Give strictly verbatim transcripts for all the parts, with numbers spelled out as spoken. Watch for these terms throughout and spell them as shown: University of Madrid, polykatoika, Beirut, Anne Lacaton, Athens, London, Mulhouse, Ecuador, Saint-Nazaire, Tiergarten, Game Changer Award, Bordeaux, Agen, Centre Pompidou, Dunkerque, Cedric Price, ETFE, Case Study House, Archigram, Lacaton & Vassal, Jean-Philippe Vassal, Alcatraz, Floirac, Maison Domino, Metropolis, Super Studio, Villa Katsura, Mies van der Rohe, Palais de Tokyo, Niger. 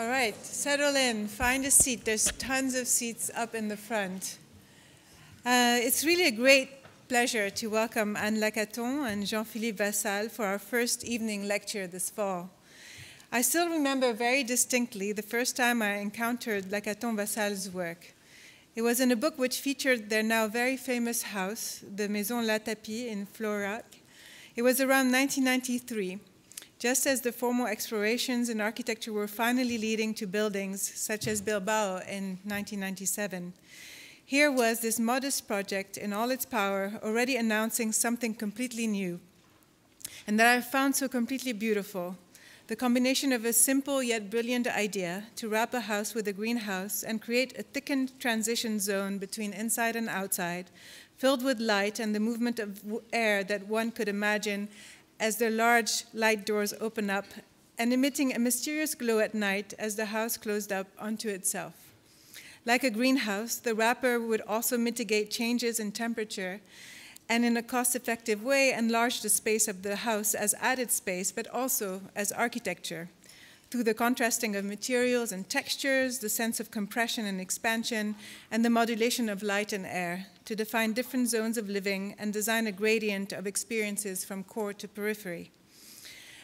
All right, settle in, find a seat. There's tons of seats up in the front. Uh, it's really a great pleasure to welcome Anne Lacaton and Jean-Philippe Vassal for our first evening lecture this fall. I still remember very distinctly the first time I encountered Lacaton Vassal's work. It was in a book which featured their now very famous house, the Maison Latapie in Floirac. It was around nineteen ninety-three. Just as the formal explorations in architecture were finally leading to buildings such as Bilbao in nineteen ninety-seven, here was this modest project in all its power already announcing something completely new and that I found so completely beautiful, the combination of a simple yet brilliant idea to wrap a house with a greenhouse and create a thickened transition zone between inside and outside, filled with light and the movement of air that one could imagine as the large light doors open up and emitting a mysterious glow at night as the house closed up onto itself. Like a greenhouse, the wrapper would also mitigate changes in temperature and in a cost-effective way enlarge the space of the house as added space, but also as architecture. Through the contrasting of materials and textures, the sense of compression and expansion, and the modulation of light and air to define different zones of living and design a gradient of experiences from core to periphery.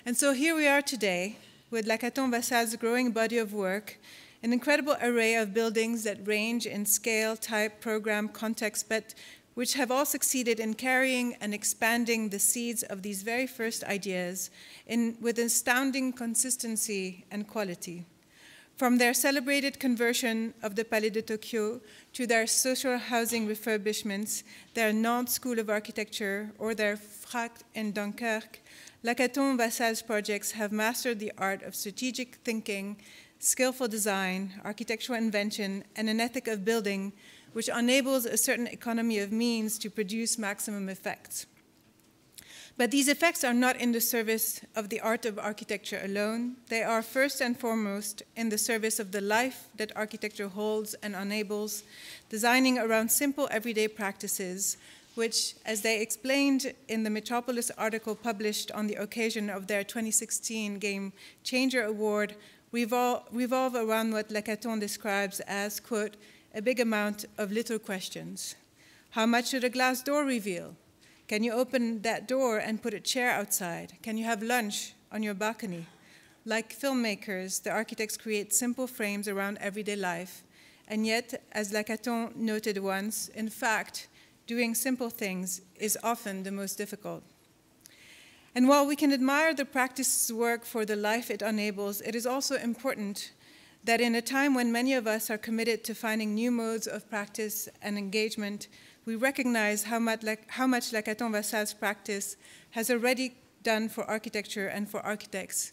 And so here we are today with Lacaton Vassal's growing body of work, an incredible array of buildings that range in scale, type, program, context, but which have all succeeded in carrying and expanding the seeds of these very first ideas in, with astounding consistency and quality. From their celebrated conversion of the Palais de Tokyo to their social housing refurbishments, their Nantes School of Architecture, or their Frac in Dunkerque, Lacaton Vassal's projects have mastered the art of strategic thinking, skillful design, architectural invention, and an ethic of building which enables a certain economy of means to produce maximum effects. But these effects are not in the service of the art of architecture alone. They are first and foremost in the service of the life that architecture holds and enables, designing around simple everyday practices, which, as they explained in the Metropolis article published on the occasion of their twenty sixteen Game Changer Award, revol revolve around what Lacaton describes as, quote, a big amount of little questions. How much should a glass door reveal? Can you open that door and put a chair outside? Can you have lunch on your balcony? Like filmmakers, the architects create simple frames around everyday life. And yet, as Lacaton noted once, in fact, doing simple things is often the most difficult. And while we can admire the practice's work for the life it enables, it is also important that in a time when many of us are committed to finding new modes of practice and engagement, we recognize how much, how much Lacaton Vassal's practice has already done for architecture and for architects,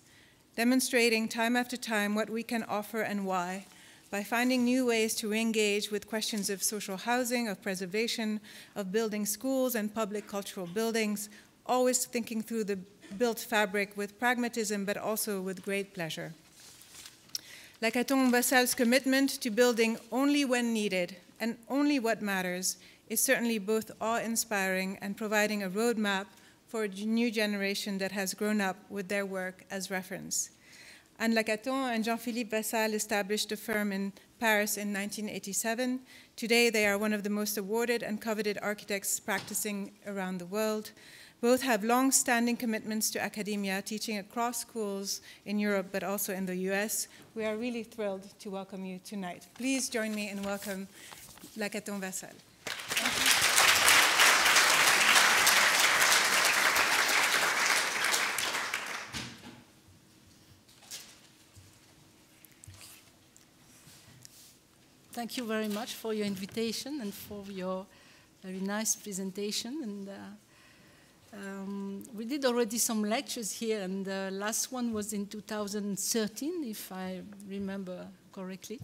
demonstrating time after time what we can offer and why, by finding new ways to re-engage with questions of social housing, of preservation, of building schools and public cultural buildings, always thinking through the built fabric with pragmatism, but also with great pleasure. Lacaton Vassal's commitment to building only when needed and only what matters is certainly both awe-inspiring and providing a roadmap for a new generation that has grown up with their work as reference. Anne Lacaton and Jean-Philippe Vassal established a firm in Paris in nineteen eighty-seven. Today, they are one of the most awarded and coveted architects practicing around the world. Both have long-standing commitments to academia, teaching across schools in Europe, but also in the U S. We are really thrilled to welcome you tonight. Please join me in welcome Lacaton Vassal. Thank you very much for your invitation and for your very nice presentation. And, uh, Um, we did already some lectures here, and the last one was in two thousand thirteen, if I remember correctly.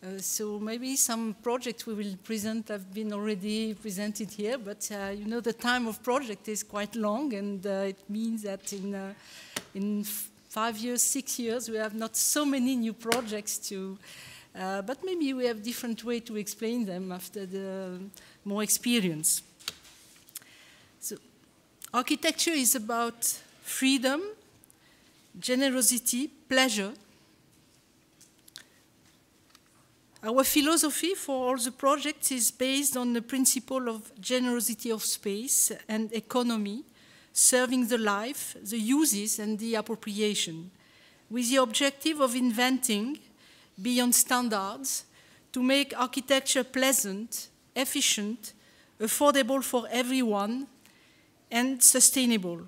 Uh, so maybe some projects we will present have been already presented here, but uh, you know the time of project is quite long, and uh, it means that in, uh, in five years, six years, we have not so many new projects to... Uh, but maybe we have different way to explain them after the more experience. So. Architecture is about freedom, generosity, pleasure, Our philosophy for all the projects is based on the principle of generosity of space and economy, serving the life, the uses, and the appropriation, with the objective of inventing beyond standards to make architecture pleasant, efficient, affordable for everyone, and sustainable.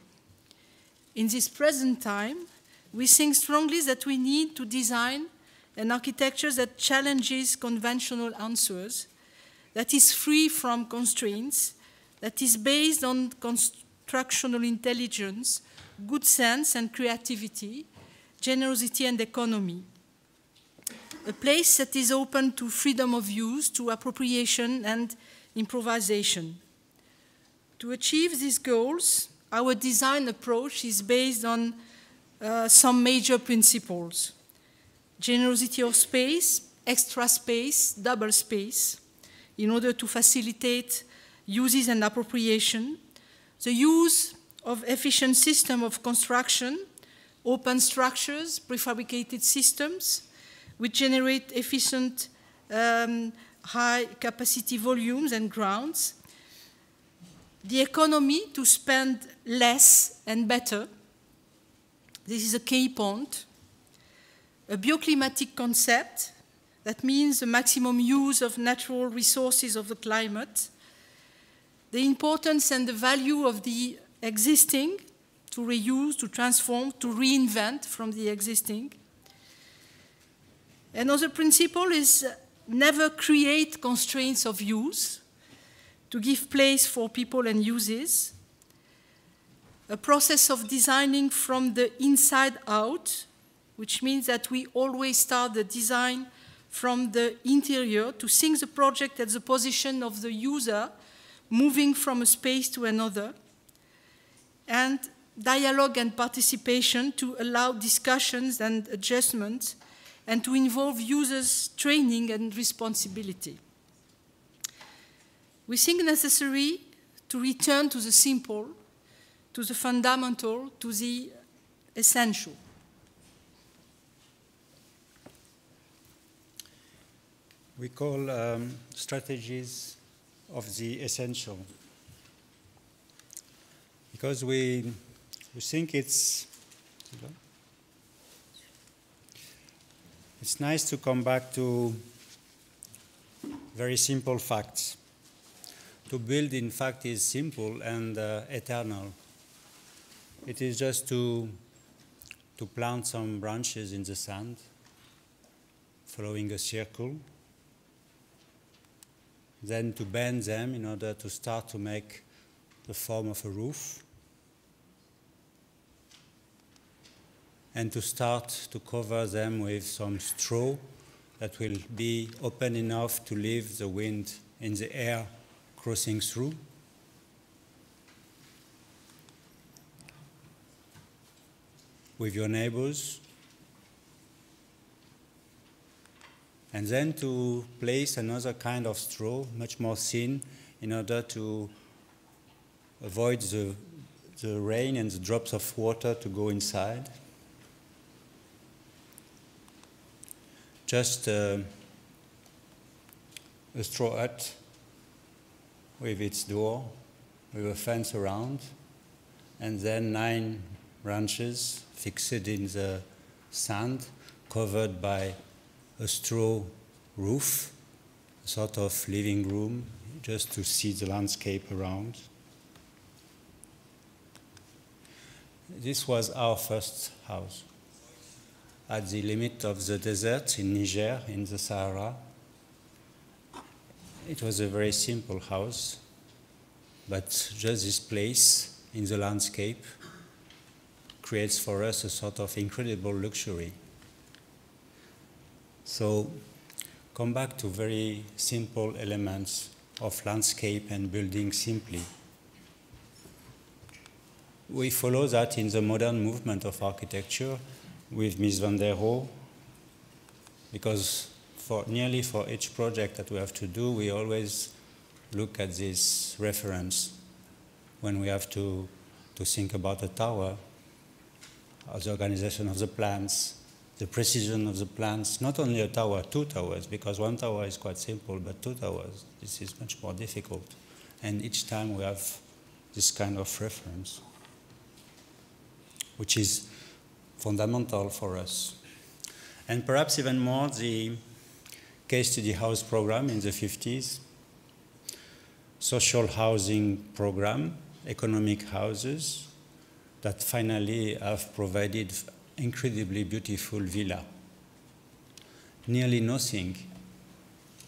In this present time, we think strongly that we need to design an architecture that challenges conventional answers, that is free from constraints, that is based on constructional intelligence, good sense and creativity, generosity and economy. A place that is open to freedom of use, to appropriation and improvisation. To achieve these goals, our design approach is based on uh, some major principles. Generosity of space, extra space, double space, in order to facilitate uses and appropriation, the use of efficient system of construction, open structures, prefabricated systems, which generate efficient um, high capacity volumes and grounds, the economy to spend less and better. This is a key point. A bioclimatic concept, that means the maximum use of natural resources of the climate, the importance and the value of the existing, to reuse, to transform, to reinvent from the existing. Another principle is never create constraints of use, to give place for people and uses. A process of designing from the inside out, which means that we always start the design from the interior to think the project at the position of the user, moving from a space to another, and dialogue and participation to allow discussions and adjustments, and to involve users' training and responsibility. We think necessary to return to the simple, to the fundamental, to the essential. We call um, strategies of the essential, because we, we think it's, it's nice to come back to very simple facts. To build, in fact, is simple and uh, eternal. It is just to, to plant some branches in the sand, following a circle, then to bend them in order to start to make the form of a roof, and to start to cover them with some straw that will be open enough to leave the wind in the air crossing through. With your neighbors, and then to place another kind of straw, much more thin, in order to avoid the, the rain and the drops of water to go inside. Just uh, a straw hut with its door, with a fence around, and then nine branches fixed in the sand, covered by a straw roof, a sort of living room, just to see the landscape around. This was our first house, at the limit of the desert in Niger, in the Sahara. It was a very simple house, but just this place in the landscape creates for us a sort of incredible luxury. So, come back to very simple elements of landscape and building simply. We follow that in the modern movement of architecture with Mies van der Rohe, because for nearly for each project that we have to do, we always look at this reference when we have to, to think about a tower, or the organization of the plants, the precision of the plans, not only a tower, two towers, because one tower is quite simple, but two towers, this is much more difficult. And each time we have this kind of reference, which is fundamental for us. And perhaps even more, the Case Study House program in the fifties, social housing program, economic houses, that finally have provided incredibly beautiful villa. Nearly nothing,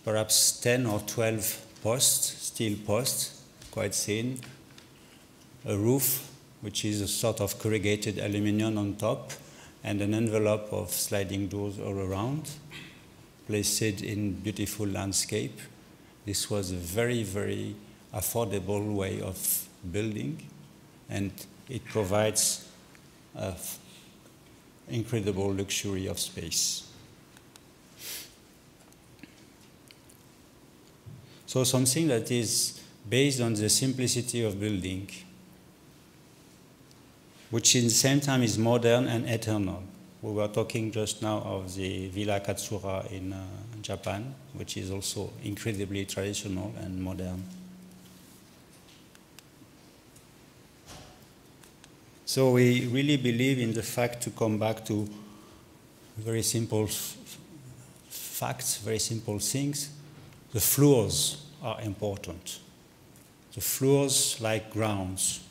perhaps ten or twelve posts, steel posts, quite thin, a roof, which is a sort of corrugated aluminum on top, and an envelope of sliding doors all around, placed in beautiful landscape. This was a very, very affordable way of building, and it provides a incredible luxury of space. So something that is based on the simplicity of building, which in the same time is modern and eternal. We were talking just now of the Villa Katsura in uh, Japan, which is also incredibly traditional and modern. So we really believe in the fact to come back to very simple facts, very simple things. The floors are important. The floors like grounds.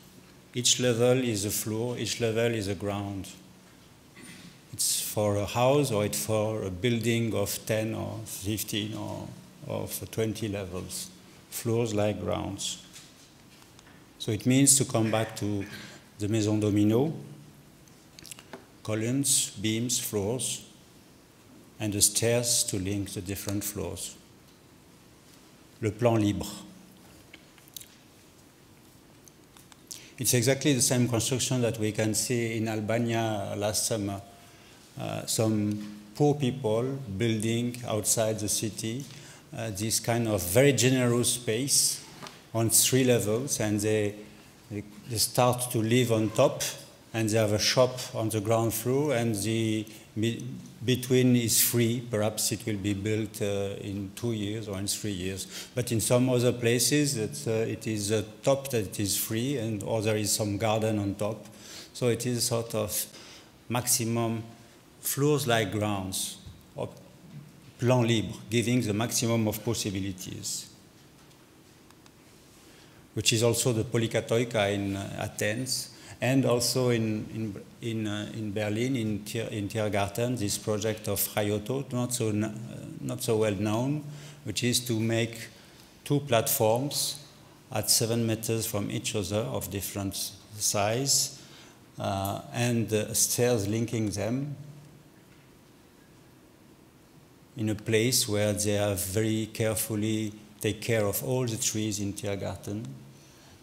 Each level is a floor, each level is a ground. It's for a house or it's for a building of ten or fifteen or, or for twenty levels. Floors like grounds. So it means to come back to the Maison Domino, columns, beams, floors, and the stairs to link the different floors. Le plan libre. It's exactly the same construction that we can see in Albania last summer. Uh, some poor people building outside the city uh, this kind of very generous space on three levels, and they, they, they start to live on top, and they have a shop on the ground floor, and the be between is free. Perhaps it will be built uh, in two years or in three years. But in some other places, it's, uh, it is a top that is free, and or there is some garden on top. So it is sort of maximum floors like grounds, or plan libre, giving the maximum of possibilities, which is also the polykatoika in uh, Athens, and also in in in, uh, in Berlin, in Tier, in Tiergarten, this project of Rayoto, not so uh, not so well known, which is to make two platforms at seven meters from each other of different size, uh, and uh, stairs linking them in a place where they have very carefully take care of all the trees in Tiergarten,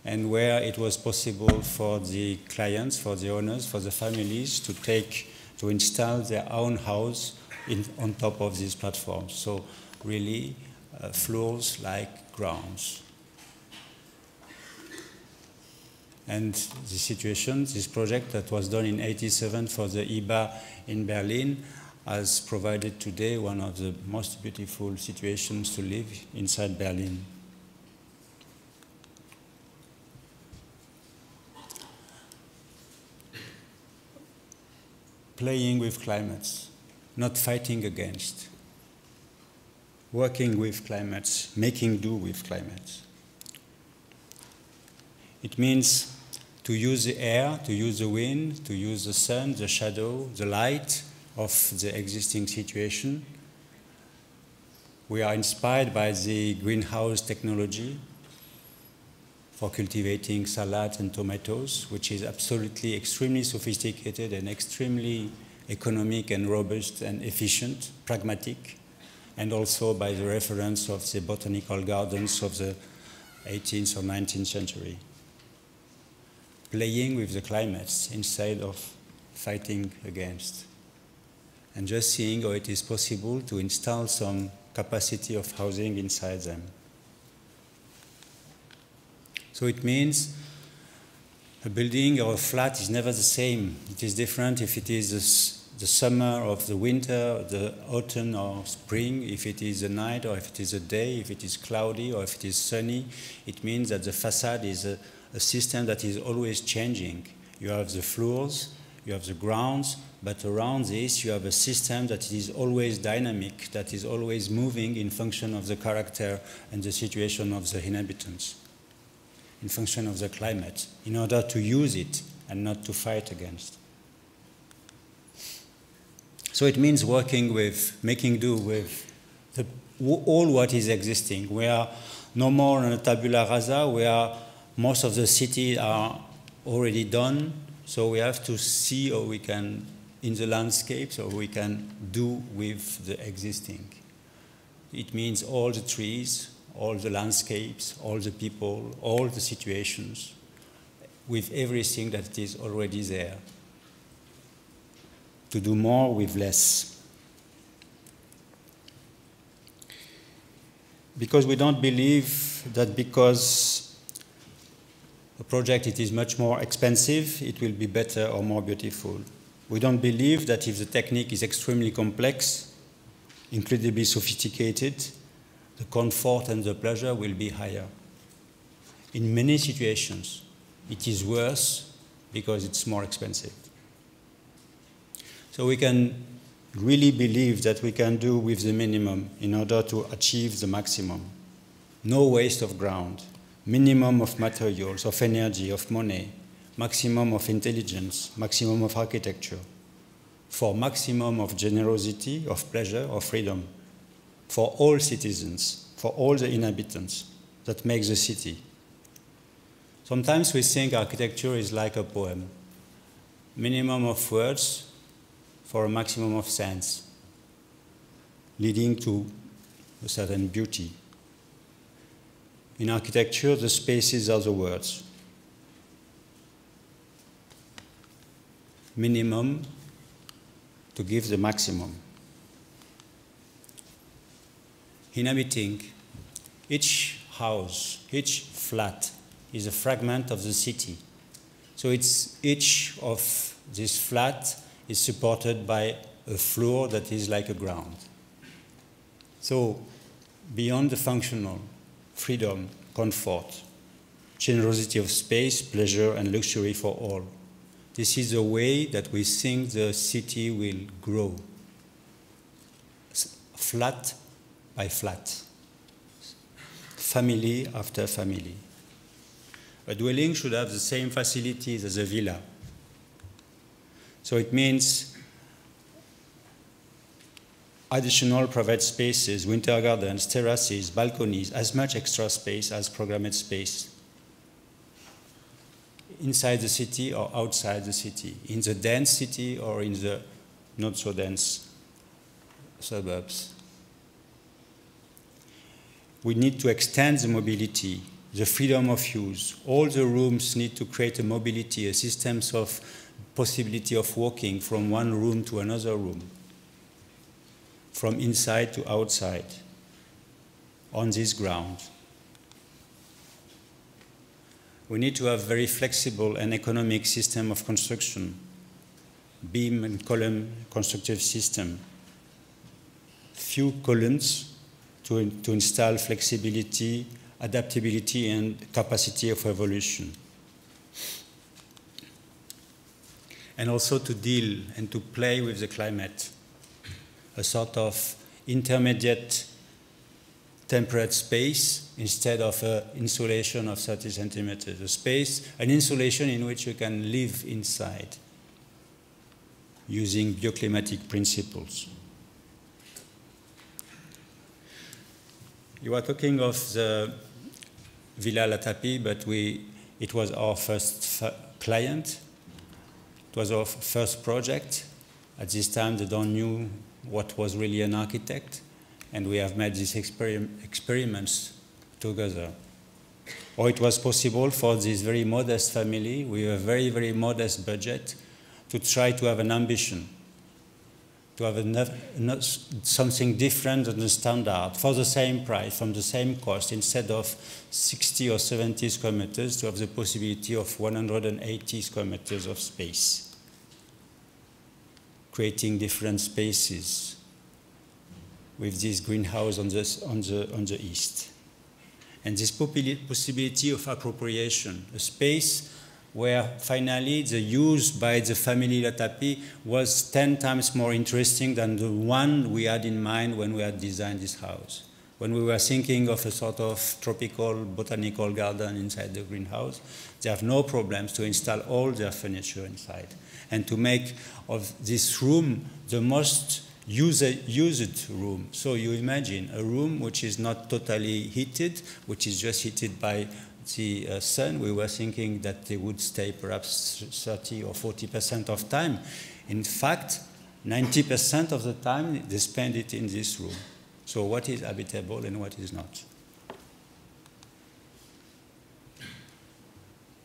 and where it was possible for the clients, for the owners, for the families to take, to install their own house in, on top of these platforms. So really uh, floors like grounds. And the situation, this project that was done in eighty-seven for the I B A in Berlin, has provided today one of the most beautiful situations to live inside Berlin. Playing with climates, not fighting against, working with climates, making do with climates. It means to use the air, to use the wind, to use the sun, the shadow, the light of the existing situation. We are inspired by the greenhouse technology for cultivating salads and tomatoes, which is absolutely extremely sophisticated and extremely economic and robust and efficient, pragmatic, and also by the reference of the botanical gardens of the eighteenth or nineteenth century. Playing with the climates instead of fighting against, and just seeing how it is possible to install some capacity of housing inside them. So it means a building or a flat is never the same. It is different if it is the summer of the winter, the autumn or spring, if it is a night or if it is a day, if it is cloudy or if it is sunny, it means that the facade is a, a system that is always changing. You have the floors, you have the grounds, but around this you have a system that is always dynamic, that is always moving in function of the character and the situation of the inhabitants, in function of the climate, in order to use it and not to fight against. So it means working with, making do with the, all what is existing. We are no more on a tabula rasa, where most of the cities are already done. So we have to see how we can, in the landscapes, how we can do with the existing. It means all the trees, all the landscapes, all the people, all the situations, with everything that is already there. To do more with less. Because we don't believe that because a project it is much more expensive, it will be better or more beautiful. We don't believe that if the technique is extremely complex, incredibly sophisticated, the comfort and the pleasure will be higher. In many situations, it is worse because it's more expensive. So we can really believe that we can do with the minimum in order to achieve the maximum. No waste of ground, minimum of materials, of energy, of money, maximum of intelligence, maximum of architecture, for maximum of generosity, of pleasure, of freedom, for all citizens, for all the inhabitants that make the city. Sometimes we think architecture is like a poem. Minimum of words, for a maximum of sense, leading to a certain beauty. In architecture, the spaces are the words. Minimum to give the maximum. Inhabiting, each house, each flat is a fragment of the city. So it's each of this flat is supported by a floor that is like a ground. So beyond the functional, freedom, comfort, generosity of space, pleasure, and luxury for all. This is the way that we think the city will grow, flat by flat, family after family. A dwelling should have the same facilities as a villa. So it means additional private spaces, winter gardens, terraces, balconies, as much extra space as programmed space. Inside the city or outside the city, in the dense city or in the not so dense suburbs. We need to extend the mobility, the freedom of use. All the rooms need to create a mobility, a system of possibility of walking from one room to another room, from inside to outside, on this ground. We need to have very flexible and economic system of construction, beam and column constructive system, few columns to, to install flexibility, adaptability, and capacity of evolution. And also to deal and to play with the climate, a sort of intermediate temperate space instead of an insulation of thirty centimeters, a space, an insulation in which you can live inside using bioclimatic principles. You are talking of the Villa Latapie, but we, it was our first client. It was our first project. At this time, they don't knew what was really an architect, and we have made these exper experiments together. Or it was possible for this very modest family, with a very, very modest budget, to try to have an ambition, to have enough, enough, something different than the standard, for the same price, from the same cost, instead of sixty or seventy square meters, to have the possibility of one hundred eighty square meters of space. creating different spaces with this greenhouse on the, on the, on the east. And this possibility of appropriation, a space where finally the use by the family Latapie was ten times more interesting than the one we had in mind when we had designed this house. When we were thinking of a sort of tropical botanical garden inside the greenhouse, they have no problems to install all their furniture inside and to make of this room the most user, used room. So you imagine a room which is not totally heated, which is just heated by the uh, sun. We were thinking that they would stay perhaps thirty or forty percent of time. In fact, ninety percent of the time they spend it in this room. So what is habitable and what is not?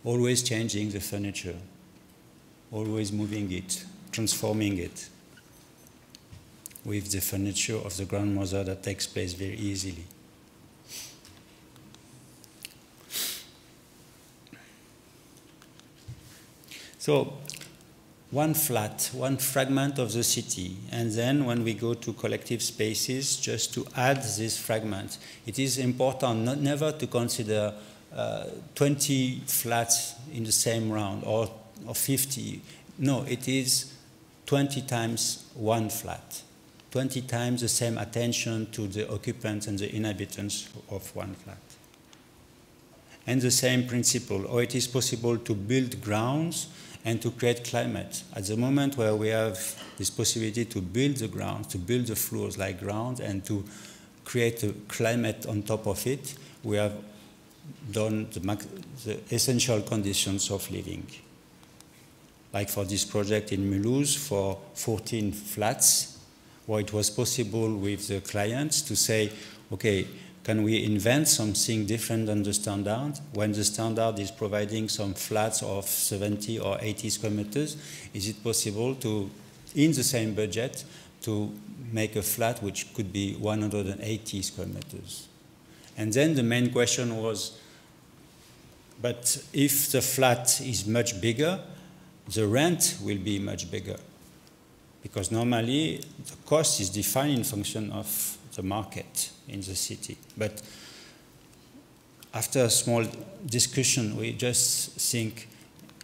Always changing the furniture, always moving it, transforming it with the furniture of the grandmother that takes place very easily. So one flat, one fragment of the city, and then when we go to collective spaces, just to add this fragment. It is important not, never to consider uh, twenty flats in the same round or, or fifty. No, it is twenty times one flat, twenty times the same attention to the occupants and the inhabitants of one flat. And the same principle, or it is possible to build grounds and to create climate. At the moment where we have this possibility to build the ground, to build the floors like ground, and to create a climate on top of it, we have done the, the essential conditions of living. Like for this project in Mulhouse for fourteen flats, where it was possible with the clients to say, okay, can we invent something different than the standard? When the standard is providing some flats of seventy or eighty square meters, is it possible to, in the same budget, to make a flat which could be one hundred eighty square meters? And then the main question was, but if the flat is much bigger, the rent will be much bigger. Because normally the cost is defined in function of the market in the city. But after a small discussion, we just think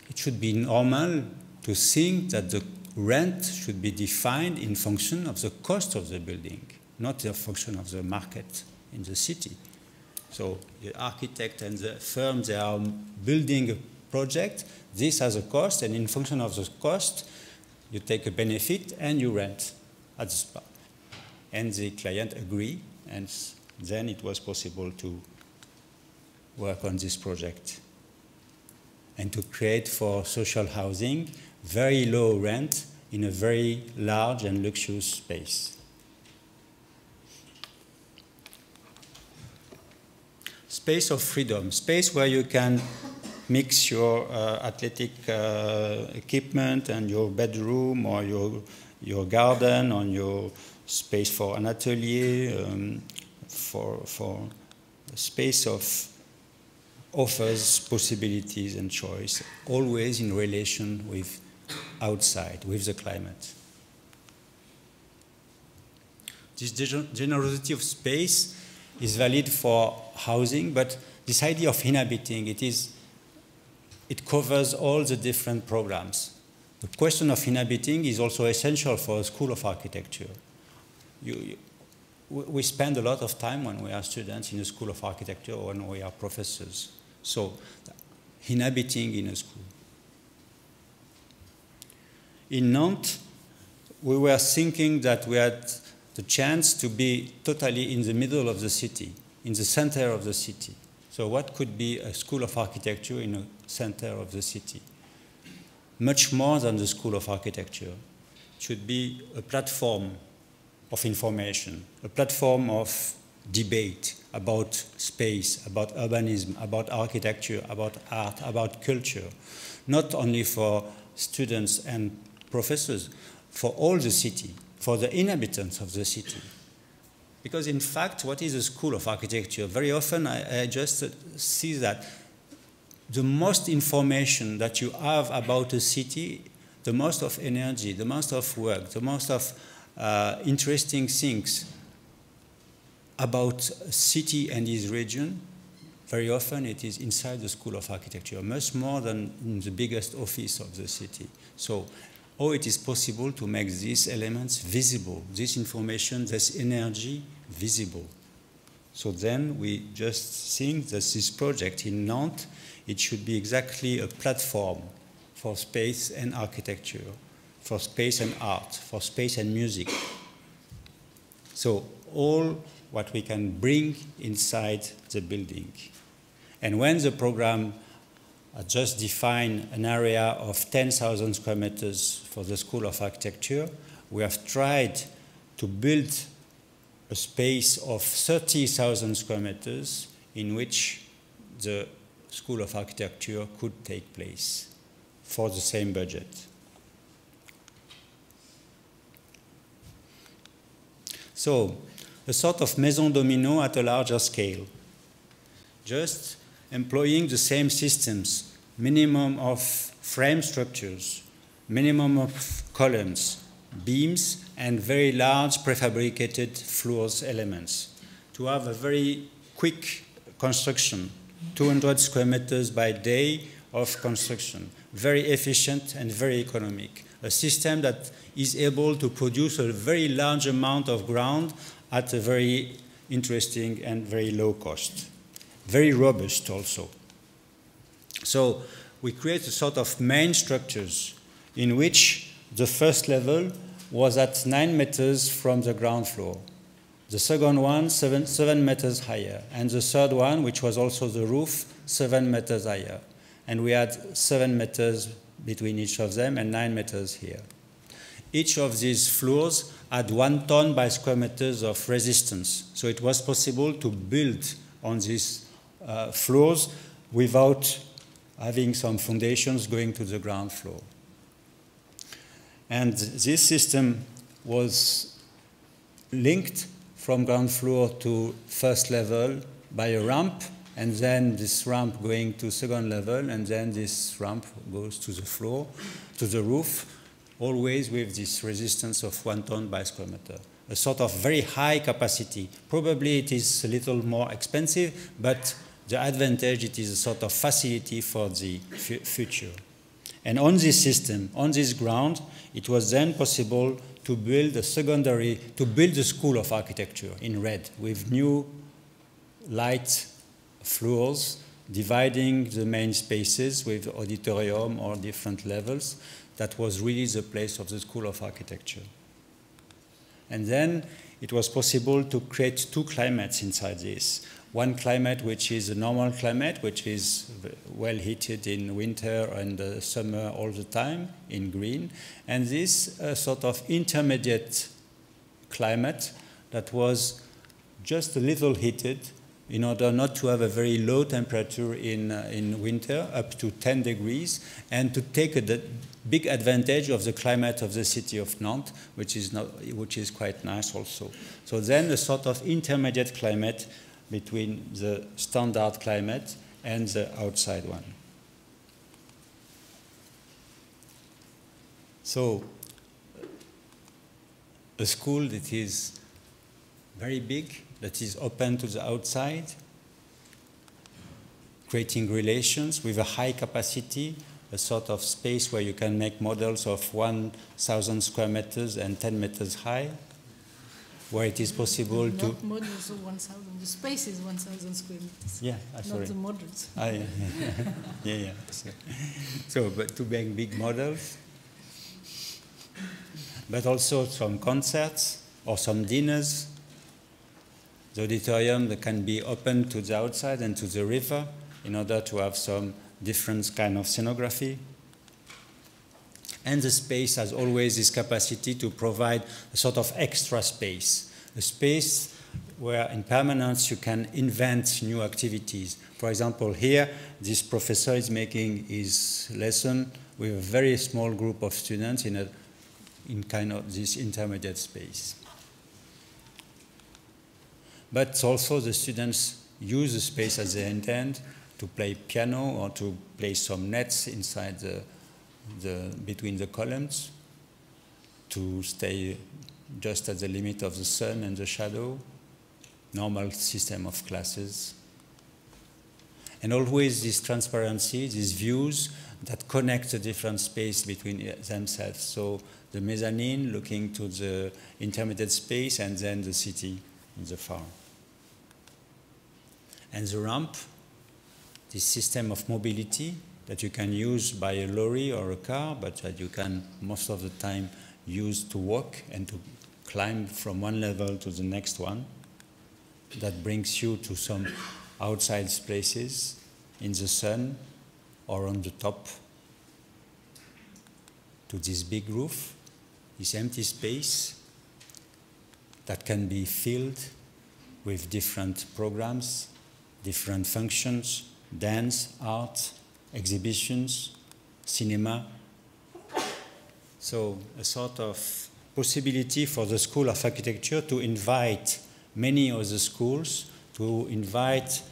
it should be normal to think that the rent should be defined in function of the cost of the building, not the function of the market in the city. So the architect and the firm, they are building a project. This has a cost, and in function of the cost, you take a benefit and you rent at the spot. And the client agree, and then it was possible to work on this project and to create for social housing very low rent in a very large and luxurious space. Space of freedom, space where you can mix your uh, athletic uh, equipment and your bedroom or your, your garden or your space for an atelier, um, for, for a space of offers, possibilities and choice, always in relation with outside, with the climate. This generosity of space is valid for housing, but this idea of inhabiting, it is, it covers all the different programs. The question of inhabiting is also essential for a school of architecture. You, you, we spend a lot of time when we are students in a school of architecture or when we are professors. So, inhabiting in a school. In Nantes, we were thinking that we had the chance to be totally in the middle of the city, in the center of the city. So what could be a school of architecture in the center of the city? Much more than the school of architecture. It should be a platform of information, a platform of debate about space, about urbanism, about architecture, about art, about culture, not only for students and professors, for all the city, for the inhabitants of the city. Because in fact, what is a school of architecture? Very often I, I just see that the most information that you have about a city the most of energy, the most of work, the most of uh, interesting things about city and its region, very often it is inside the School of Architecture, much more than in the biggest office of the city. So, how it is possible to make these elements visible, this information, this energy visible. So then we just think that this project in Nantes, it should be exactly a platform for space and architecture, for space and art, for space and music. So all what we can bring inside the building. And when the program just define an area of ten thousand square meters for the School of Architecture, we have tried to build a space of thirty thousand square meters in which the School of Architecture could take place for the same budget. So, a sort of Maison Domino at a larger scale, just employing the same systems, minimum of frame structures, minimum of columns, beams, and very large prefabricated floors elements to have a very quick construction, two hundred square meters by day of construction, very efficient and very economic. A system that is able to produce a very large amount of ground at a very interesting and very low cost. Very robust also. So we create a sort of main structures in which the first level was at nine meters from the ground floor. The second one, seven, seven meters higher. And the third one, which was also the roof, seven meters higher. And we had seven meters between each of them and nine meters here. Each of these floors had one ton by square meters of resistance. So it was possible to build on these uh, floors without having some foundations going to the ground floor. And this system was linked from ground floor to first level by a ramp, and then this ramp going to second level, and then this ramp goes to the floor, to the roof, always with this resistance of one ton by square meter. A sort of very high capacity. Probably it is a little more expensive, but the advantage, it is a sort of facility for the future. And on this system, on this ground, it was then possible to build a secondary, to build the School of Architecture in red with new light floors dividing the main spaces with auditorium or different levels. That was really the place of the School of Architecture. And then it was possible to create two climates inside this. One climate which is a normal climate, which is well heated in winter and uh, summer all the time in green. And this uh, sort of intermediate climate that was just a little heated in order not to have a very low temperature in, uh, in winter, up to ten degrees, and to take a big advantage of the climate of the city of Nantes, which is, not, which is quite nice also. So then a sort of intermediate climate between the standard climate and the outside one. So a school that is very big, that is open to the outside, creating relations with a high capacity, a sort of space where you can make models of one thousand square meters and ten meters high, where it is possible not to... Not models of one thousand, the space is one thousand square meters. Yeah, I'm sorry. Not the models. Ah, yeah, yeah, yeah, yeah. So, so, but to make big models, but also some concerts or some dinners. The auditorium that can be open to the outside and to the river in order to have some different kind of scenography. And the space has always this capacity to provide a sort of extra space, a space where in permanence you can invent new activities. For example, here, this professor is making his lesson with a very small group of students in, a, in kind of this intermediate space. But also the students use the space as they intend to play piano or to play some nets inside the the, between the columns to stay just at the limit of the sun and the shadow, normal system of classes. And always this transparency, these views that connect the different space between themselves. So the mezzanine looking to the intermediate space and then the city in the far. And the ramp, this system of mobility that you can use by a lorry or a car, but that you can most of the time use to walk and to climb from one level to the next one. That brings you to some outside places in the sun or on the top, to this big roof, this empty space that can be filled with different programs, different functions, dance, art, exhibitions, cinema. So a sort of possibility for the School of Architecture to invite many other schools, to invite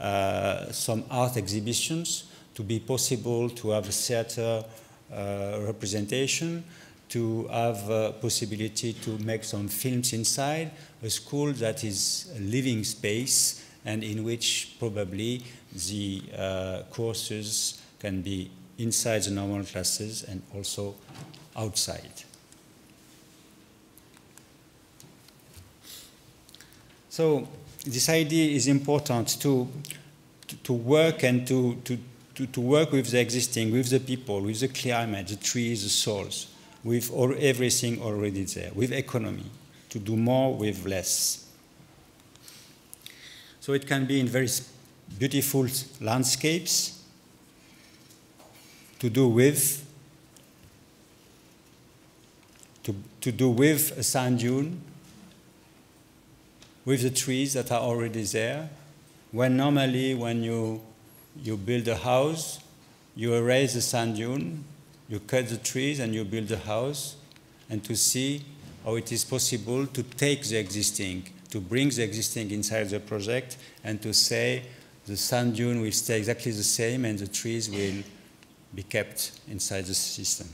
uh, some art exhibitions, to be possible to have a theater uh, representation, to have a possibility to make some films inside, a school that is a living space and in which probably the uh, courses can be inside the normal classes and also outside. So this idea is important to, to, to work and to, to To, to work with the existing, with the people, with the climate, the trees, the soils, with all, everything already there, with economy, to do more with less. So it can be in very beautiful landscapes, to do with, to, to do with a sand dune, with the trees that are already there, when normally when you You build a house, you erase the sand dune, you cut the trees, and you build a house, and to see how it is possible to take the existing, to bring the existing inside the project, and to say the sand dune will stay exactly the same and the trees will be kept inside the system.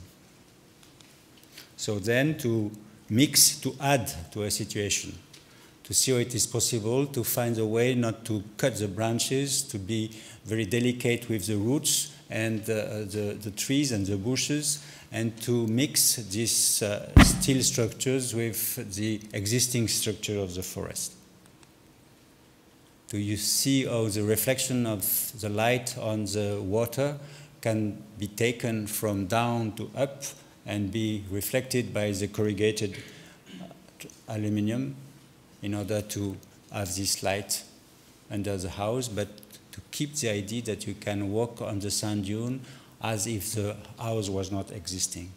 So then to mix, to add to a situation, to see how it is possible to find a way not to cut the branches, to be very delicate with the roots and uh, the, the trees and the bushes, and to mix these uh, steel structures with the existing structure of the forest. Do you see how the reflection of the light on the water can be taken from down to up and be reflected by the corrugated aluminum, in order to have this light under the house, but to keep the idea that you can walk on the sand dune as if the house was not existing.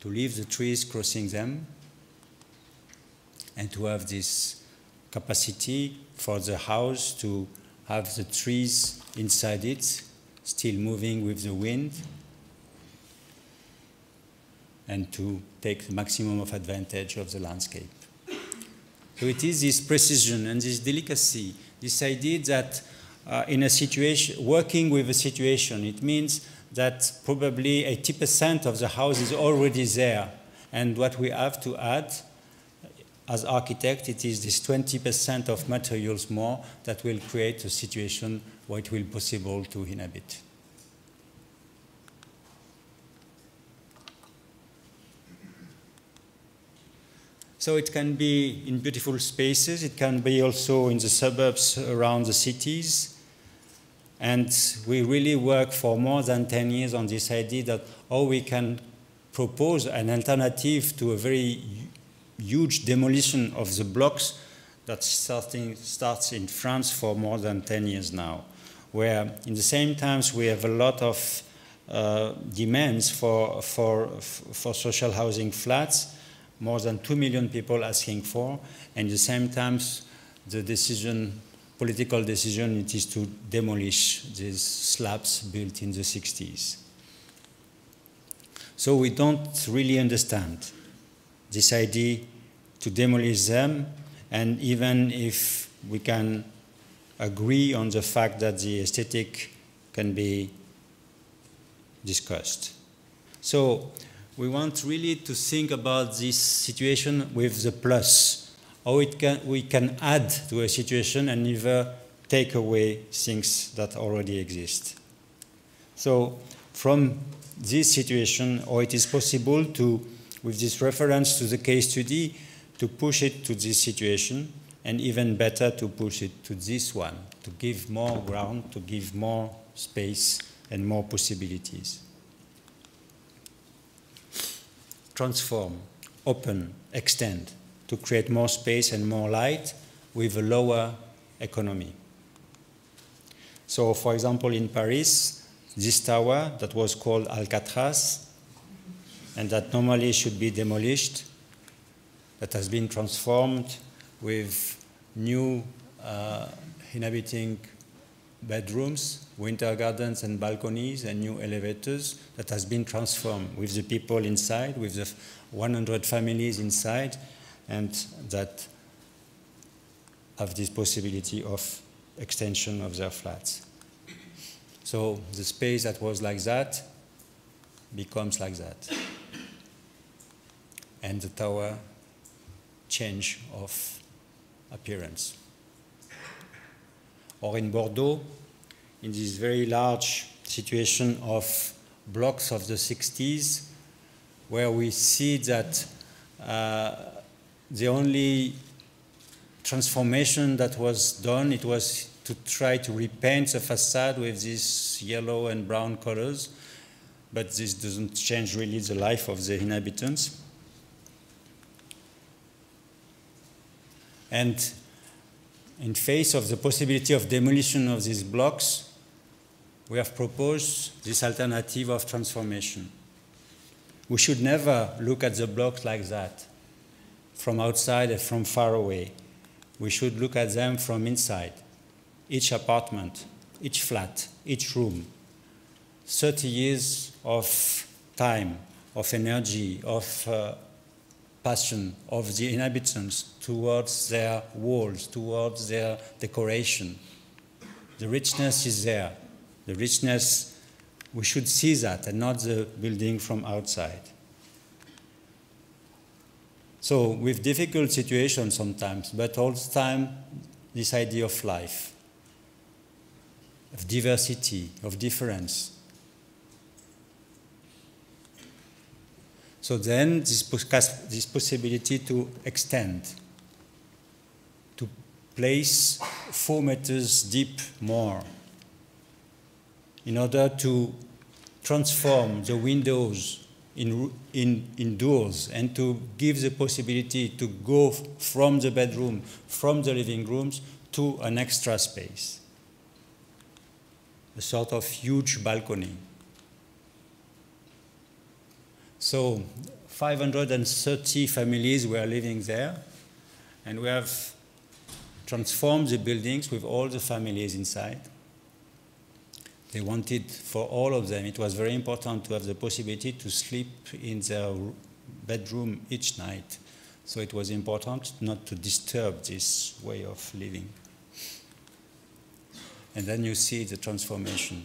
To leave the trees crossing them, and to have this capacity for the house to have the trees inside it, still moving with the wind, and to take the maximum of advantage of the landscape. So it is this precision and this delicacy, this idea that uh, in a situation, working with a situation, it means that probably eighty percent of the house is already there. And what we have to add as architect, it is this twenty percent of materials more that will create a situation where it will be possible to inhabit. So it can be in beautiful spaces, it can be also in the suburbs around the cities. And we really work for more than ten years on this idea that how we can propose an alternative to a very huge demolition of the blocks that starting, starts in France for more than ten years now, where in the same times we have a lot of uh, demands for, for, for social housing flats, more than two million people asking for, and at the same time, the decision, political decision, it is to demolish these slabs built in the sixties. So we don't really understand this idea to demolish them, and even if we can agree on the fact that the aesthetic can be discussed. So we want really to think about this situation with the plus, how it can, we can add to a situation and never take away things that already exist. So from this situation, or it is possible to, with this reference to the case study, to push it to this situation, and even better to push it to this one, to give more ground, to give more space and more possibilities. Transform, open, extend, to create more space and more light with a lower economy. So, for example, in Paris, this tower that was called Alcatraz, and that normally should be demolished, that has been transformed with new uh, inhabiting bedrooms, winter gardens and balconies, and new elevators, that has been transformed with the people inside, with the one hundred families inside, and that have this possibility of extension of their flats. So the space that was like that becomes like that. And the tower change of appearance. Or in Bordeaux, in this very large situation of blocks of the sixties, where we see that uh, the only transformation that was done, it was to try to repaint the facade with these yellow and brown colors, but this doesn't change really the life of the inhabitants. And in face of the possibility of demolition of these blocks, we have proposed this alternative of transformation. We should never look at the blocks like that, from outside and from far away. We should look at them from inside, each apartment, each flat, each room. thirty years of time, of energy, of uh, passion of the inhabitants towards their walls, towards their decoration. The richness is there. The richness, we should see that and not the building from outside. So, with difficult situations sometimes, but all the time, this idea of life, of diversity, of difference. So then, this, this possibility to extend, to place four meters deep more, in order to transform the windows In, in doors, and to give the possibility to go from the bedroom, from the living rooms, to an extra space, a sort of huge balcony. So five hundred thirty families were living there, and we have transformed the buildings with all the families inside. They wanted, for all of them, it was very important to have the possibility to sleep in their bedroom each night. So it was important not to disturb this way of living. And then you see the transformation.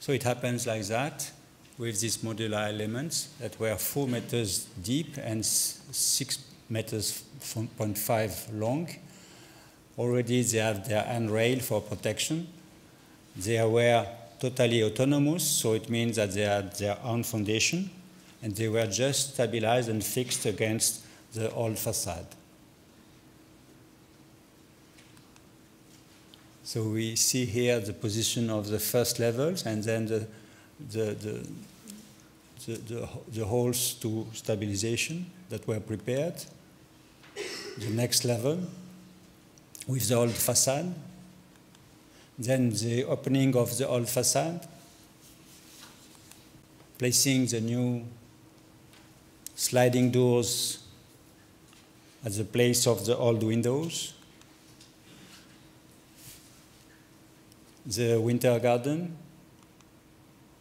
So it happens like that, with these modular elements that were four meters deep and six meters point five long. Already they have their handrail for protection. They were totally autonomous, so it means that they had their own foundation, and they were just stabilized and fixed against the old facade. So we see here the position of the first levels, and then the The, the, the, the, the holes to stabilization that were prepared, the next level with the old facade, then the opening of the old facade, placing the new sliding doors at the place of the old windows, the winter garden,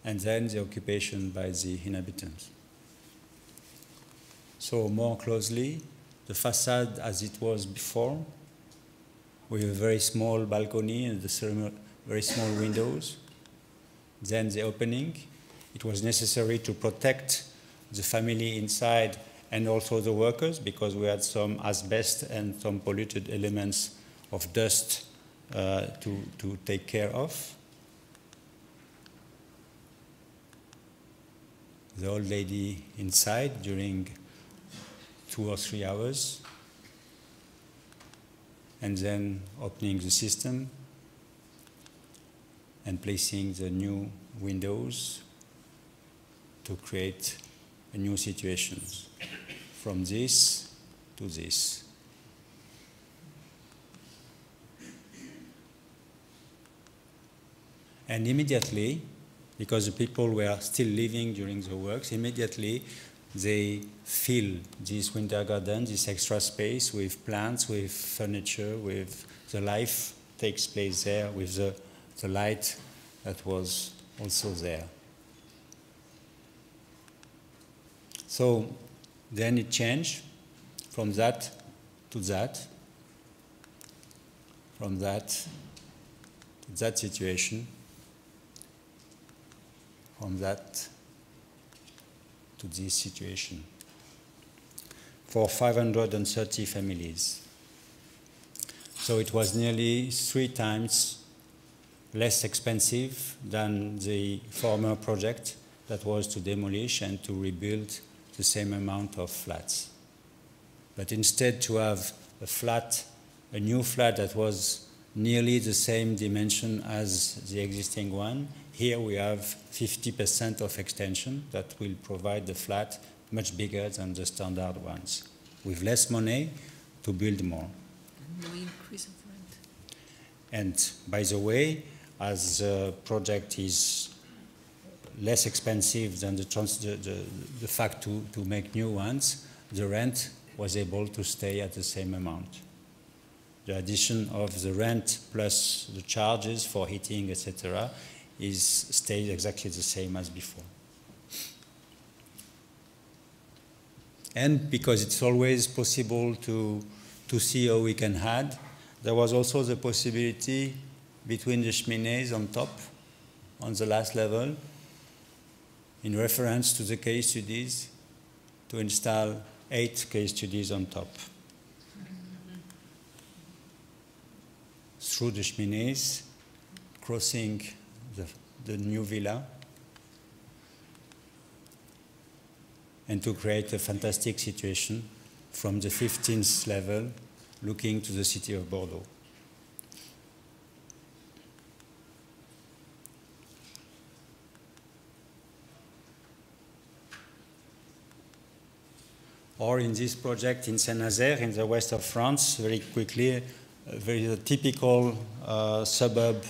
and then the occupation by the inhabitants. So more closely, the facade as it was before, with a very small balcony and the very small windows. Then the opening. It was necessary to protect the family inside and also the workers, because we had some asbestos and some polluted elements of dust uh, to, to take care of. The old lady inside during two or three hours, and then opening the system and placing the new windows to create a new situation from this to this. And immediately, because the people were still living during the works, immediately they fill this winter garden, this extra space with plants, with furniture, with the life takes place there, with the, the light that was also there. So then it changed from that to that, from that to that situation, from that to this situation, for five hundred thirty families. So it was nearly three times less expensive than the former project that was to demolish and to rebuild the same amount of flats. But instead to have a flat, a new flat that was nearly the same dimension as the existing one, here we have fifty percent of extension that will provide the flat much bigger than the standard ones, with less money to build more. And no increase of rent. And by the way, as the project is less expensive than the, trans the, the, the fact to, to make new ones, the rent was able to stay at the same amount. The addition of the rent plus the charges for heating, et cetera, is stayed exactly the same as before. And because it's always possible to, to see how we can add, there was also the possibility between the cheminées on top, on the last level, in reference to the case studies, to install eight case studies on top. Through the cheminées, crossing the, the new villa, and to create a fantastic situation from the fifteenth level, looking to the city of Bordeaux. Or in this project in Saint-Nazaire, in the west of France, very quickly, a very typical uh, suburb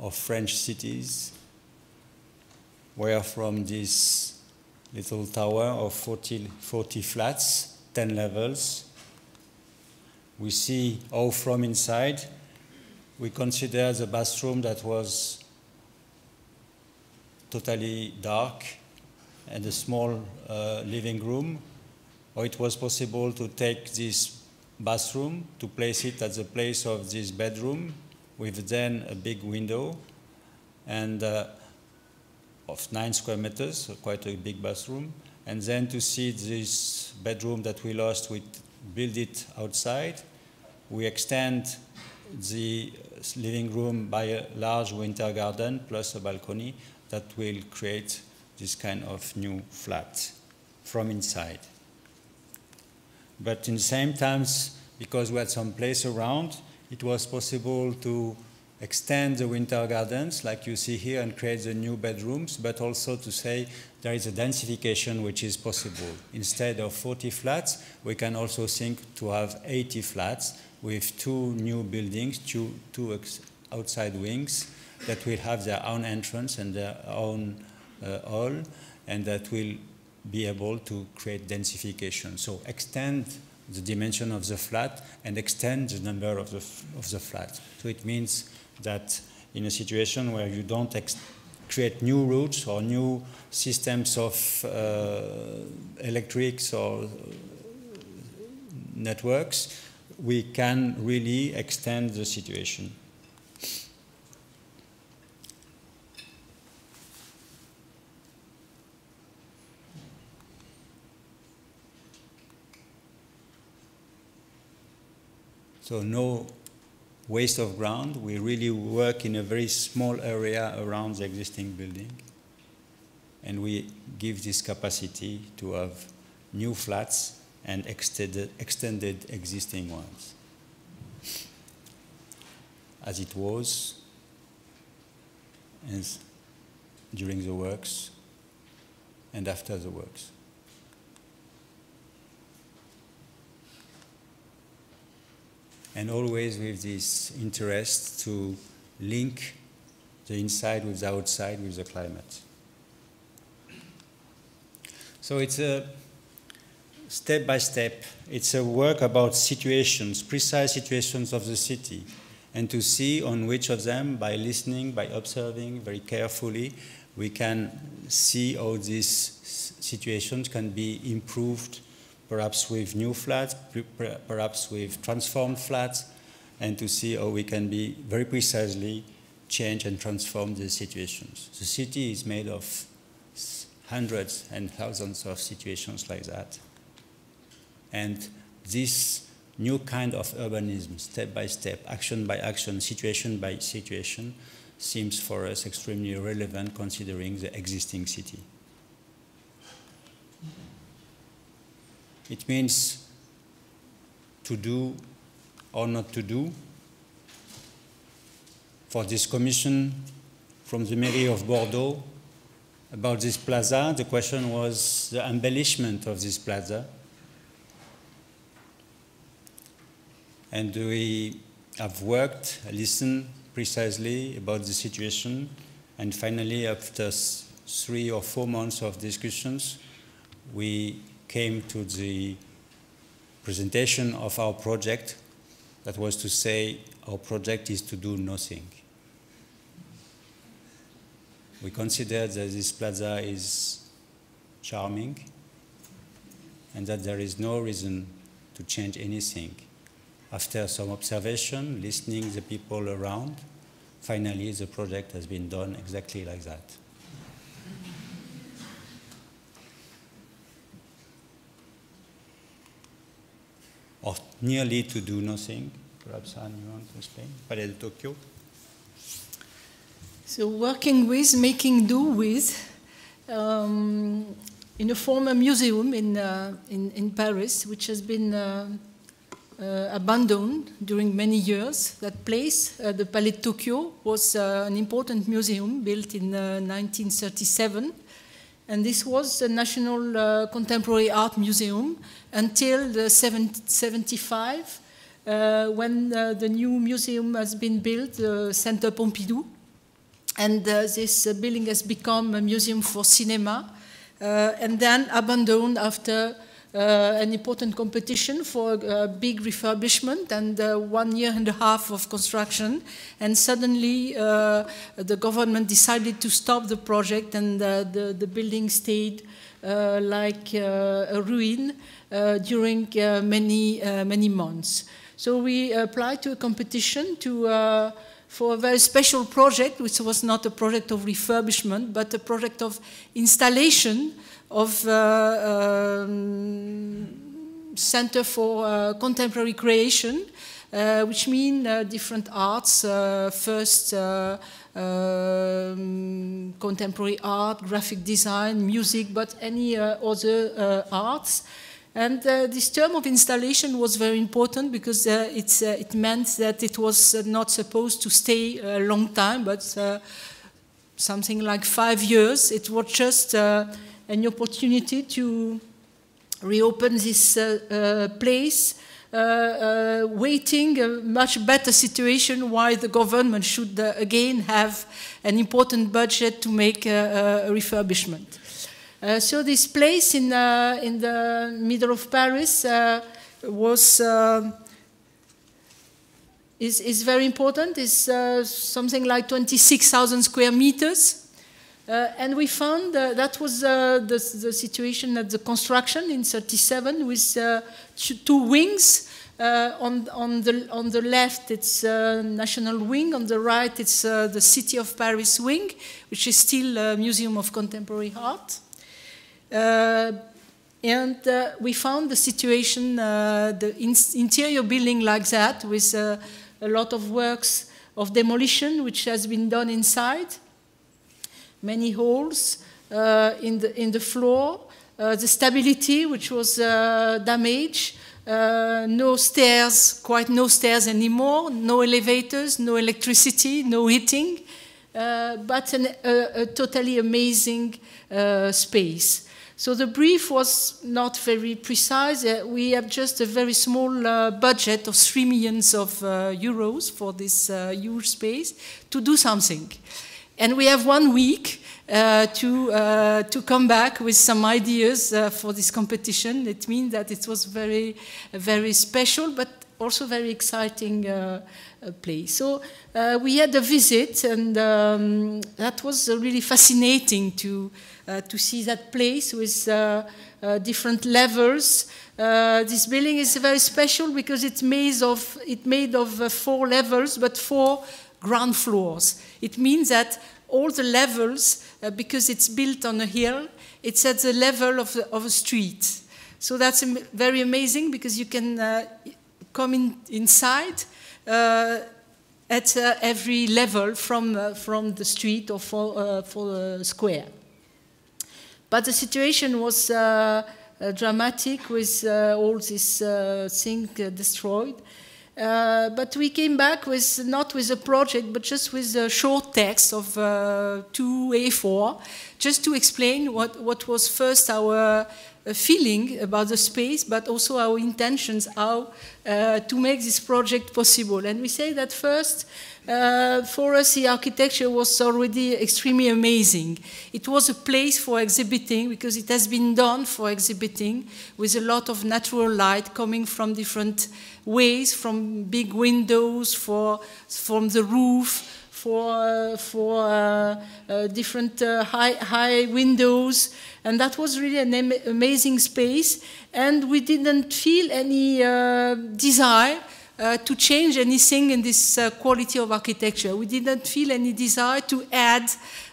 of French cities, where from this little tower of forty, forty flats, ten levels, we see how from inside we consider the bathroom that was totally dark, and a small uh, living room, or it was possible to take this bathroom, to place it at the place of this bedroom, with then a big window, and uh, of nine square meters, so quite a big bathroom, and then to see this bedroom that we lost, we build it outside, we extend the living room by a large winter garden plus a balcony that will create this kind of new flat from inside. But in the same times, because we had some place around, it was possible to extend the winter gardens like you see here and create the new bedrooms, but also to say there is a densification which is possible. Instead of forty flats, we can also think to have eighty flats with two new buildings, two, two outside wings that will have their own entrance and their own Uh, all, and that will be able to create densification. So extend the dimension of the flat and extend the number of the, of the flat. So it means that in a situation where you don't ex create new routes or new systems of uh, electrics or networks, we can really extend the situation. So no waste of ground. We really work in a very small area around the existing building. And we give this capacity to have new flats and extended, extended existing ones. As it was and during the works and after the works. And always with this interest to link the inside with the outside, with the climate. So it's a step by step. It's a work about situations, precise situations of the city, and to see on which of them, by listening, by observing very carefully, we can see how these situations can be improved, perhaps with new flats, perhaps with transformed flats, and to see how we can be very precisely change and transform the situations. The city is made of hundreds and thousands of situations like that. And this new kind of urbanism, step by step, action by action, situation by situation, seems for us extremely relevant considering the existing city. It means to do or not to do. For this commission from the mairie of Bordeaux, about this plaza, the question was the embellishment of this plaza. And we have worked, listened precisely about the situation. And finally, after three or four months of discussions, we came to the presentation of our project. That was to say, our project is to do nothing. We consider that this plaza is charming and that there is no reason to change anything. After some observation, listening to the people around, finally the project has been done exactly like that. Or nearly to do nothing. Perhaps Anne, you want to explain? Palais de Tokyo. So working with, making do with, um, in a former museum in, uh, in, in Paris, which has been uh, uh, abandoned during many years. That place, uh, the Palais de Tokyo, was uh, an important museum built in uh, nineteen thirty-seven. And this was the National uh, Contemporary Art Museum until the seventy-five, uh, when uh, the new museum has been built, uh, Centre Pompidou. And uh, this uh, building has become a museum for cinema, uh, and then abandoned after uh, an important competition for a big refurbishment and uh, one year and a half of construction. And suddenly uh, the government decided to stop the project, and uh, the, the building stayed uh, like uh, a ruin uh, during uh, many, uh, many months. So we applied to a competition to uh, for a very special project, which was not a project of refurbishment, but a project of installation of uh, um, Center for uh, Contemporary Creation, uh, which mean uh, different arts, uh, first uh, um, contemporary art, graphic design, music, but any uh, other uh, arts. And uh, this term of installation was very important because uh, it's, uh, it meant that it was uh, not supposed to stay a long time, but uh, something like five years. It was just uh, an opportunity to reopen this uh, uh, place, uh, uh, waiting a much better situation while the government should uh, again have an important budget to make a, a refurbishment. Uh, so this place in, uh, in the middle of Paris uh, was, uh, is, is very important. It's uh, something like twenty-six thousand square meters. Uh, and we found uh, that was uh, the, the situation at the construction in thirty-seven with uh, two wings. Uh, on, on, the, on the left, it's uh, National Wing. On the right, it's uh, the City of Paris Wing, which is still a Museum of Contemporary Art. Uh, and uh, we found the situation, uh, the in interior building like that, with uh, a lot of works of demolition, which has been done inside. Many holes uh, in the in the floor, uh, the stability which was uh, damaged, uh, no stairs, quite no stairs anymore, no elevators, no electricity, no heating, uh, but an, a, a totally amazing uh, space. So the brief was not very precise. Uh, we have just a very small uh, budget of three millions of uh, euros for this uh, huge space to do something. And we have one week uh, to, uh, to come back with some ideas uh, for this competition. It means that it was very, very special, but also very exciting uh, place. So uh, we had a visit, and um, that was really fascinating to, uh, to see that place with uh, uh, different levels. Uh, this building is very special because it's made of, it made of uh, four levels, but four ground floors. It means that all the levels, uh, because it's built on a hill, it's at the level of, the, of a street. So that's very amazing because you can uh, come in, inside uh, at uh, every level from, uh, from the street or for, uh, for the square. But the situation was uh, uh, dramatic with uh, all these uh, things uh, destroyed. Uh, but we came back with, not with a project, but just with a short text of uh, two A four, just to explain what, what was first our uh, feeling about the space, but also our intentions, how uh, to make this project possible. And we say that first, uh, for us, the architecture was already extremely amazing. It was a place for exhibiting, because it has been done for exhibiting, with a lot of natural light coming from different ways, from big windows, for, from the roof, for, uh, for uh, uh, different uh, high, high windows. And that was really an am amazing space. And we didn't feel any uh, desire uh, to change anything in this uh, quality of architecture. We didn't feel any desire to add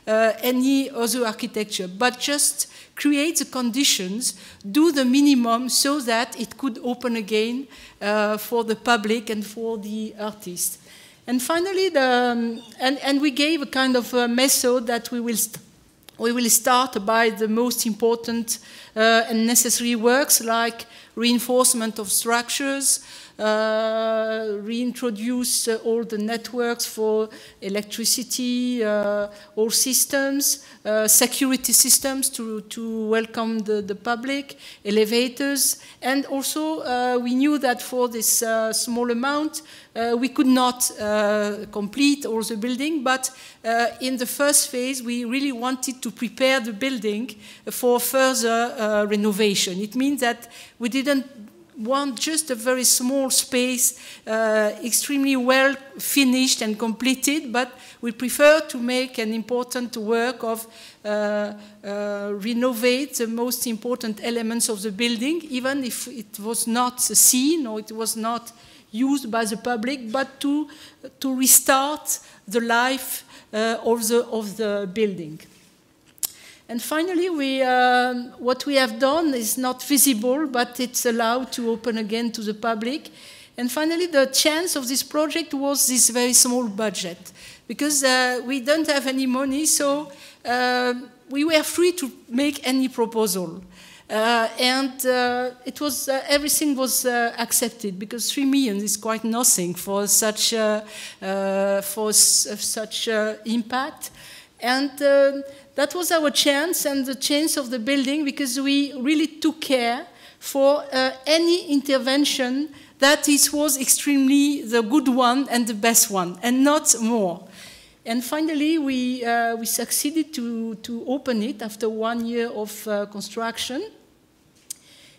uh, any other architecture, but just create the conditions, do the minimum so that it could open again uh, for the public and for the artists. And finally, the, um, and, and we gave a kind of a method that we will, st we will start by the most important uh, and necessary works, like reinforcement of structures, Uh, reintroduce uh, all the networks for electricity, uh, all systems, uh, security systems to, to welcome the, the public, elevators. And also uh, we knew that for this uh, small amount, uh, we could not uh, complete all the building, but uh, in the first phase, we really wanted to prepare the building for further uh, renovation. It means that we didn't want just a very small space, uh, extremely well finished and completed, but we prefer to make an important work of uh, uh, renovate the most important elements of the building, even if it was not seen or it was not used by the public, but to, to restart the life uh, of, the, of the building. And finally, we, uh, what we have done is not visible, but it's allowed to open again to the public. And finally, the chance of this project was this very small budget, because uh, we don't have any money, so uh, we were free to make any proposal. Uh, and uh, it was, uh, everything was uh, accepted, because three million is quite nothing for such, uh, uh, for s such uh, impact. And uh, that was our chance and the chance of the building, because we really took care for uh, any intervention that it was extremely the good one and the best one, and not more. And finally, we, uh, we succeeded to, to open it after one year of uh, construction.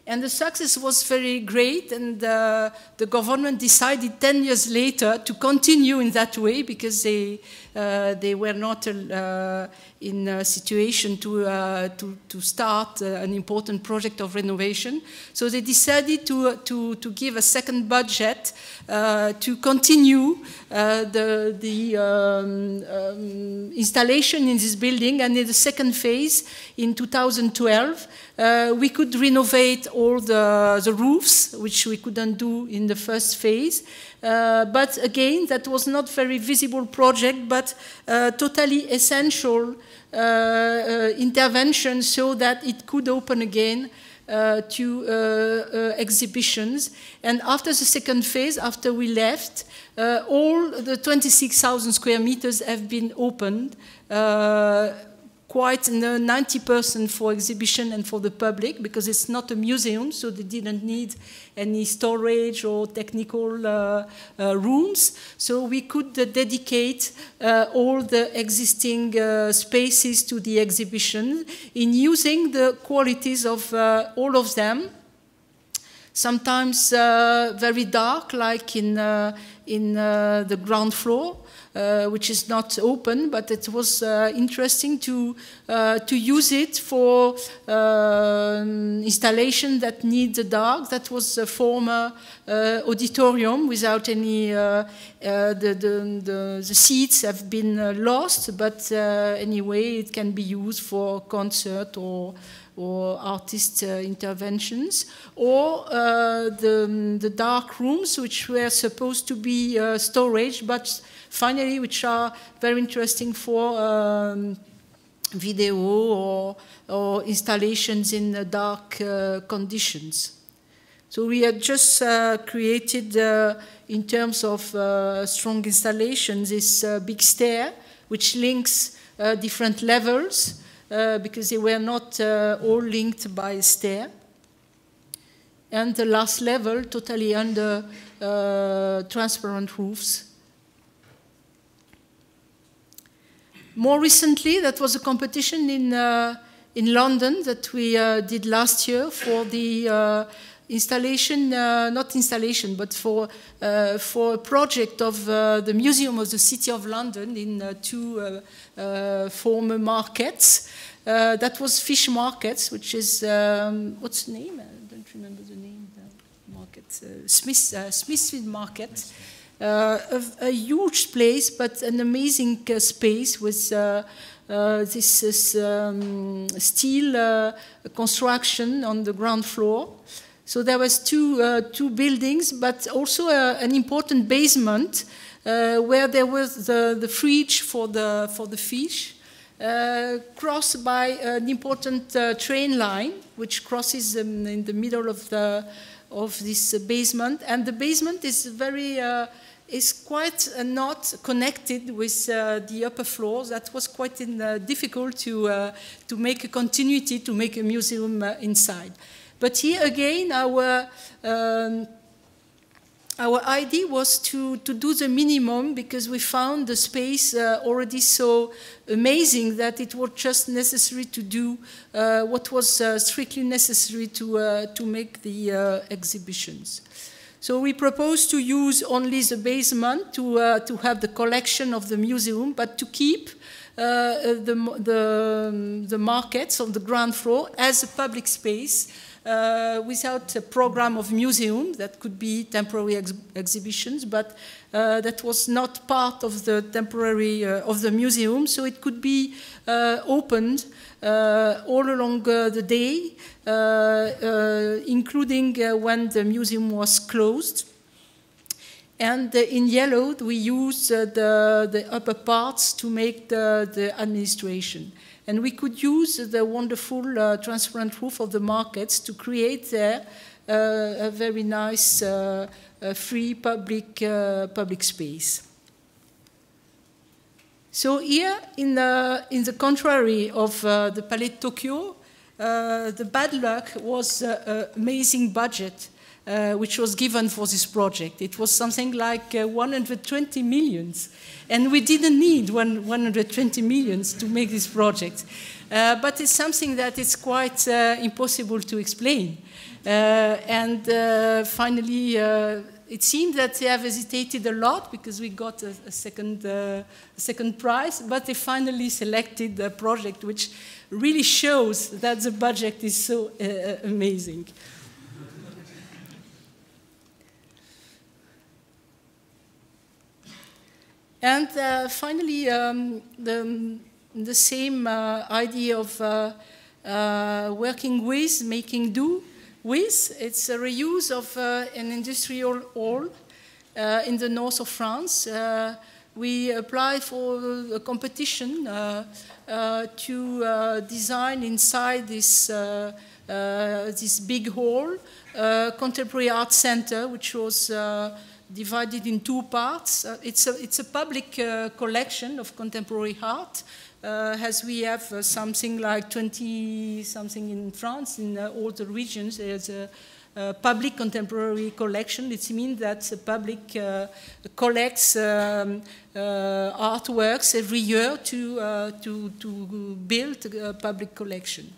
And the success was very great, and uh, the government decided ten years later to continue in that way because they, uh, they were not uh, in a situation to, uh, to, to start uh, an important project of renovation. So they decided to, to, to give a second budget uh, to continue uh, the, the um, um, installation in this building, and in the second phase in two thousand twelve, Uh, we could renovate all the, the roofs, which we couldn't do in the first phase. Uh, but again, that was not very visible project, but uh, totally essential uh, uh, intervention so that it could open again uh, to uh, uh, exhibitions. And after the second phase, after we left, uh, all the twenty-six thousand square meters have been opened, uh, quite ninety percent for exhibition and for the public, because it's not a museum, so they didn't need any storage or technical uh, uh, rooms. So we could uh, dedicate uh, all the existing uh, spaces to the exhibition in using the qualities of uh, all of them. Sometimes uh, very dark, like in, uh, in uh, the ground floor, Uh, which is not open, but it was uh, interesting to uh, to use it for uh, installation that need the dark. That was a former uh, auditorium without any. Uh, uh, the, the the the seats have been uh, lost, but uh, anyway, it can be used for concert or. or artist uh, interventions, or uh, the, the dark rooms, which were supposed to be uh, storage, but finally which are very interesting for um, video or, or installations in the dark uh, conditions. So we had just uh, created, uh, in terms of uh, strong installations, this uh, big stair, which links uh, different levels, Uh, because they were not uh, all linked by a stair. And the last level, totally under uh, transparent roofs. More recently, that was a competition in, uh, in London that we uh, did last year for the uh, installation, uh, not installation, but for, uh, for a project of uh, the Museum of the City of London in uh, two uh, Uh, former markets. Uh, that was fish markets, which is um, what's the name? I don't remember the name. The market uh, Smith uh, Smithfield Market, uh, a, a huge place, but an amazing uh, space with uh, uh, this, this um, steel uh, construction on the ground floor. So there was two uh, two buildings, but also uh, an important basement. Uh, where there was the, the fridge for the, for the fish, uh, crossed by an important uh, train line, which crosses um, in the middle of, the, of this uh, basement. And the basement is, very, uh, is quite uh, not connected with uh, the upper floors. That was quite in, uh, difficult to, uh, to make a continuity, to make a museum uh, inside. But here again, our... Um, Our idea was to, to do the minimum, because we found the space uh, already so amazing that it was just necessary to do uh, what was uh, strictly necessary to, uh, to make the uh, exhibitions. So we proposed to use only the basement to, uh, to have the collection of the museum, but to keep uh, the, the, the markets on the ground floor as a public space. Uh, without a program of museum, that could be temporary ex exhibitions, but uh, that was not part of the temporary uh, of the museum, so it could be uh, opened uh, all along uh, the day, uh, uh, including uh, when the museum was closed. And uh, in yellow, we used uh, the, the upper parts to make the, the administration. And we could use the wonderful uh, transparent roof of the markets to create there uh, a very nice uh, uh, free public, uh, public space. So here, in the, in the contrary of uh, the Palais de Tokyo, uh, the bad luck was uh, an amazing budget uh, which was given for this project. It was something like uh, one hundred twenty millions. And we didn't need one, 120 millions to make this project. Uh, but it's something that is quite uh, impossible to explain. Uh, and uh, finally, uh, it seemed that they have hesitated a lot because we got a, a second, uh, second prize, but they finally selected a project which really shows that the budget is so uh, amazing. And uh, finally, um, the, the same uh, idea of uh, uh, working with, making do with. It's a reuse of uh, an industrial hall uh, in the north of France. Uh, we applied for a competition uh, uh, to uh, design inside this, uh, uh, this big hall, uh, contemporary art center, which was uh, divided in two parts. Uh, it's, a, it's a public uh, collection of contemporary art, uh, as we have uh, something like twenty something in France, in uh, all the regions. There's a, a public contemporary collection. It means that the public uh, collects um, uh, artworks every year to, uh, to, to build a public collection.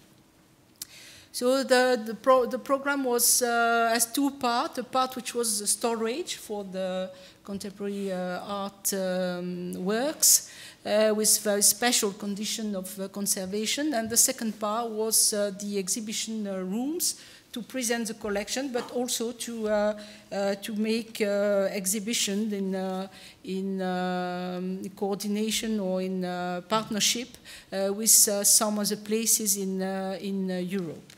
So the, the, pro, the program was uh, as two parts, a part which was the storage for the contemporary uh, art um, works uh, with very special condition of uh, conservation, and the second part was uh, the exhibition uh, rooms to present the collection, but also to, uh, uh, to make uh, exhibitions in, uh, in um, coordination or in uh, partnership uh, with uh, some other places in, uh, in uh, Europe.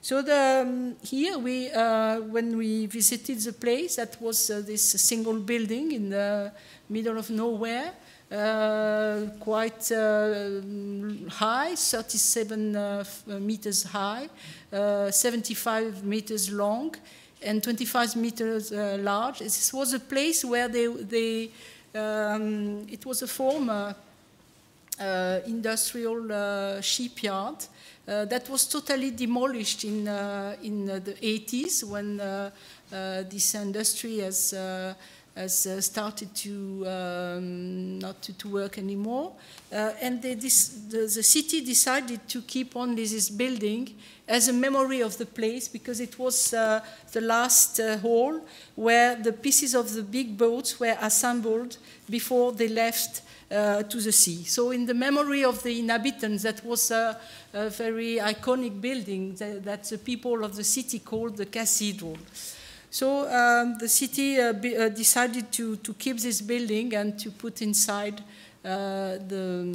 So the, um, here, we, uh, when we visited the place, that was uh, this single building in the middle of nowhere, uh, quite uh, high, thirty-seven uh, meters high, uh, seventy-five meters long, and twenty-five meters uh, large. This was a place where they, they um, it was a former uh, industrial uh, shipyard. Uh, that was totally demolished in, uh, in uh, the eighties when uh, uh, this industry has, uh, has uh, started to um, not to, to work anymore. Uh, and they, this, the, the city decided to keep on this building as a memory of the place, because it was uh, the last uh, hall where the pieces of the big boats were assembled before they left Uh, to the sea. So in the memory of the inhabitants, that was a, a very iconic building that, that the people of the city called the cathedral. So um, the city uh, be, uh, decided to, to keep this building and to put inside uh, the,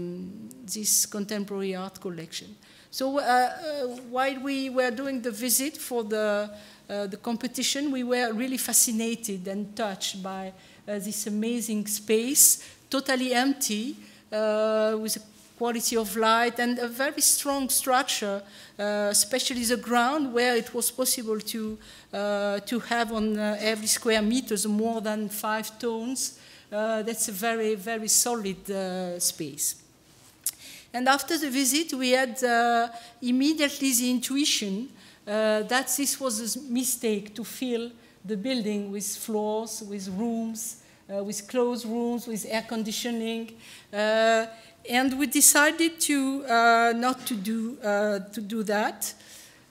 this contemporary art collection. So uh, uh, while we were doing the visit for the, uh, the competition, we were really fascinated and touched by uh, this amazing space, totally empty, uh, with a quality of light and a very strong structure, uh, especially the ground, where it was possible to, uh, to have on uh, every square meters more than five tons. Uh, that's a very, very solid uh, space. And after the visit, we had uh, immediately the intuition uh, that this was a mistake to fill the building with floors, with rooms, Uh, with closed rooms, with air conditioning, uh, and we decided to uh, not to do uh, to do that.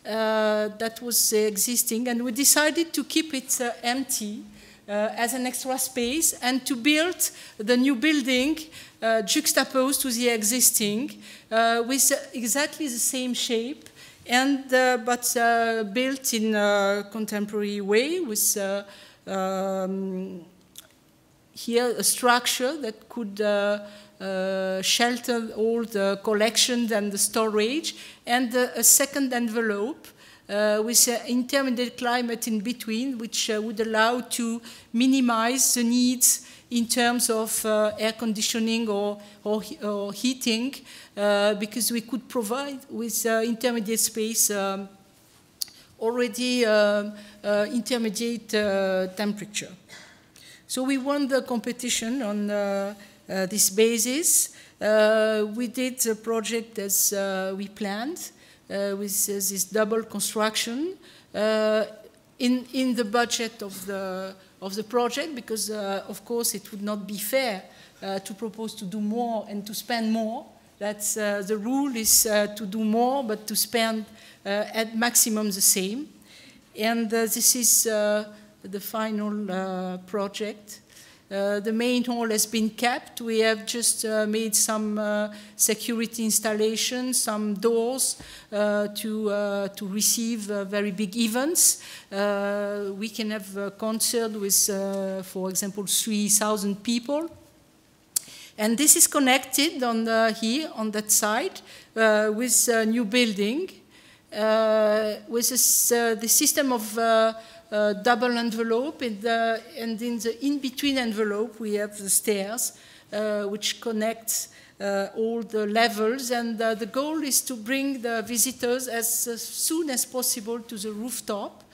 Uh, that was uh, existing, and we decided to keep it uh, empty uh, as an extra space, and to build the new building uh, juxtaposed to the existing, uh, with exactly the same shape, and uh, but uh, built in a contemporary way with. Uh, um, Here, a structure that could uh, uh, shelter all the collections and the storage, and uh, a second envelope uh, with an intermediate climate in between, which uh, would allow to minimize the needs in terms of uh, air conditioning or, or, or heating, uh, because we could provide with uh, intermediate space um, already uh, uh, intermediate uh, temperature. So we won the competition on uh, uh, this basis. Uh, we did the project as uh, we planned, uh, with uh, this double construction uh, in in the budget of the of the project, because uh, of course it would not be fair uh, to propose to do more and to spend more That's, uh, the rule is uh, to do more, but to spend uh, at maximum the same. And uh, this is uh, the final uh, project. Uh, the main hall has been kept. We have just uh, made some uh, security installations, some doors uh, to, uh, to receive uh, very big events. Uh, we can have a concert with, uh, for example, three thousand people. And this is connected on the, here, on that side, uh, with a new building, uh, with a, uh, the system of uh, Uh, double envelope, in the, and in the in-between envelope we have the stairs uh, which connects uh, all the levels, and uh, the goal is to bring the visitors as, as soon as possible to the rooftop.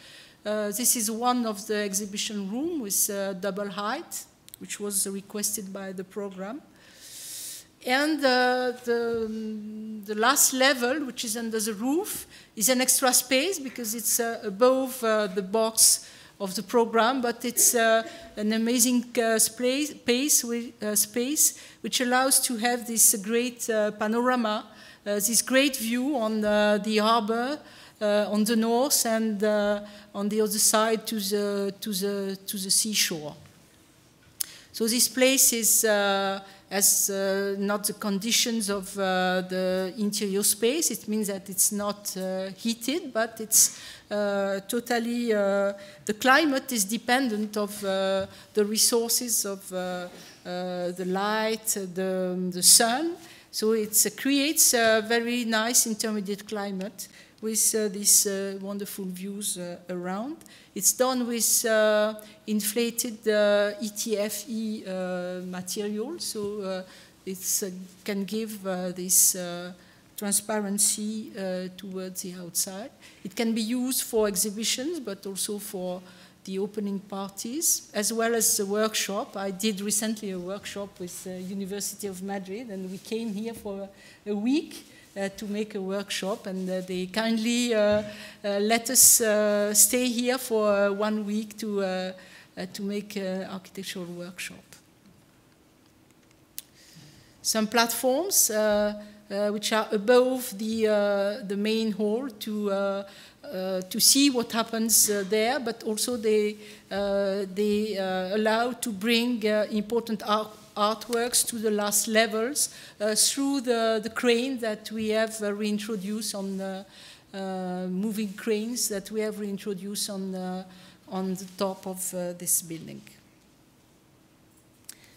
Uh, this is one of the exhibition room with uh, double height, which was requested by the program. And uh, the, the last level, which is under the roof, is an extra space because it's uh, above uh, the box of the program, but it's uh, an amazing uh, space, space, uh, space which allows to have this great uh, panorama, uh, this great view on uh, the harbor uh, on the north and uh, on the other side to the, to the, to the seashore. So this place is... Uh, as uh, not the conditions of uh, the interior space. It means that it's not uh, heated, but it's uh, totally, uh, the climate is dependent of uh, the resources of uh, uh, the light, the, the sun. So it uh, creates a very nice intermediate climate with uh, these uh, wonderful views uh, around. It's done with uh, inflated uh, E T F E uh, material, so uh, it uh, can give uh, this uh, transparency uh, towards the outside. It can be used for exhibitions, but also for the opening parties, as well as the workshop. I did recently a workshop with the University of Madrid, and we came here for a week Uh, to make a workshop, and uh, they kindly uh, uh, let us uh, stay here for uh, one week to, uh, uh, to make an architectural workshop. Some platforms uh, uh, which are above the, uh, the main hall to, uh, uh, to see what happens uh, there, but also they, uh, they uh, allow to bring uh, important art artworks to the last levels uh, through the, the crane that we have uh, reintroduced on the uh, moving cranes that we have reintroduced on the, on the top of uh, this building.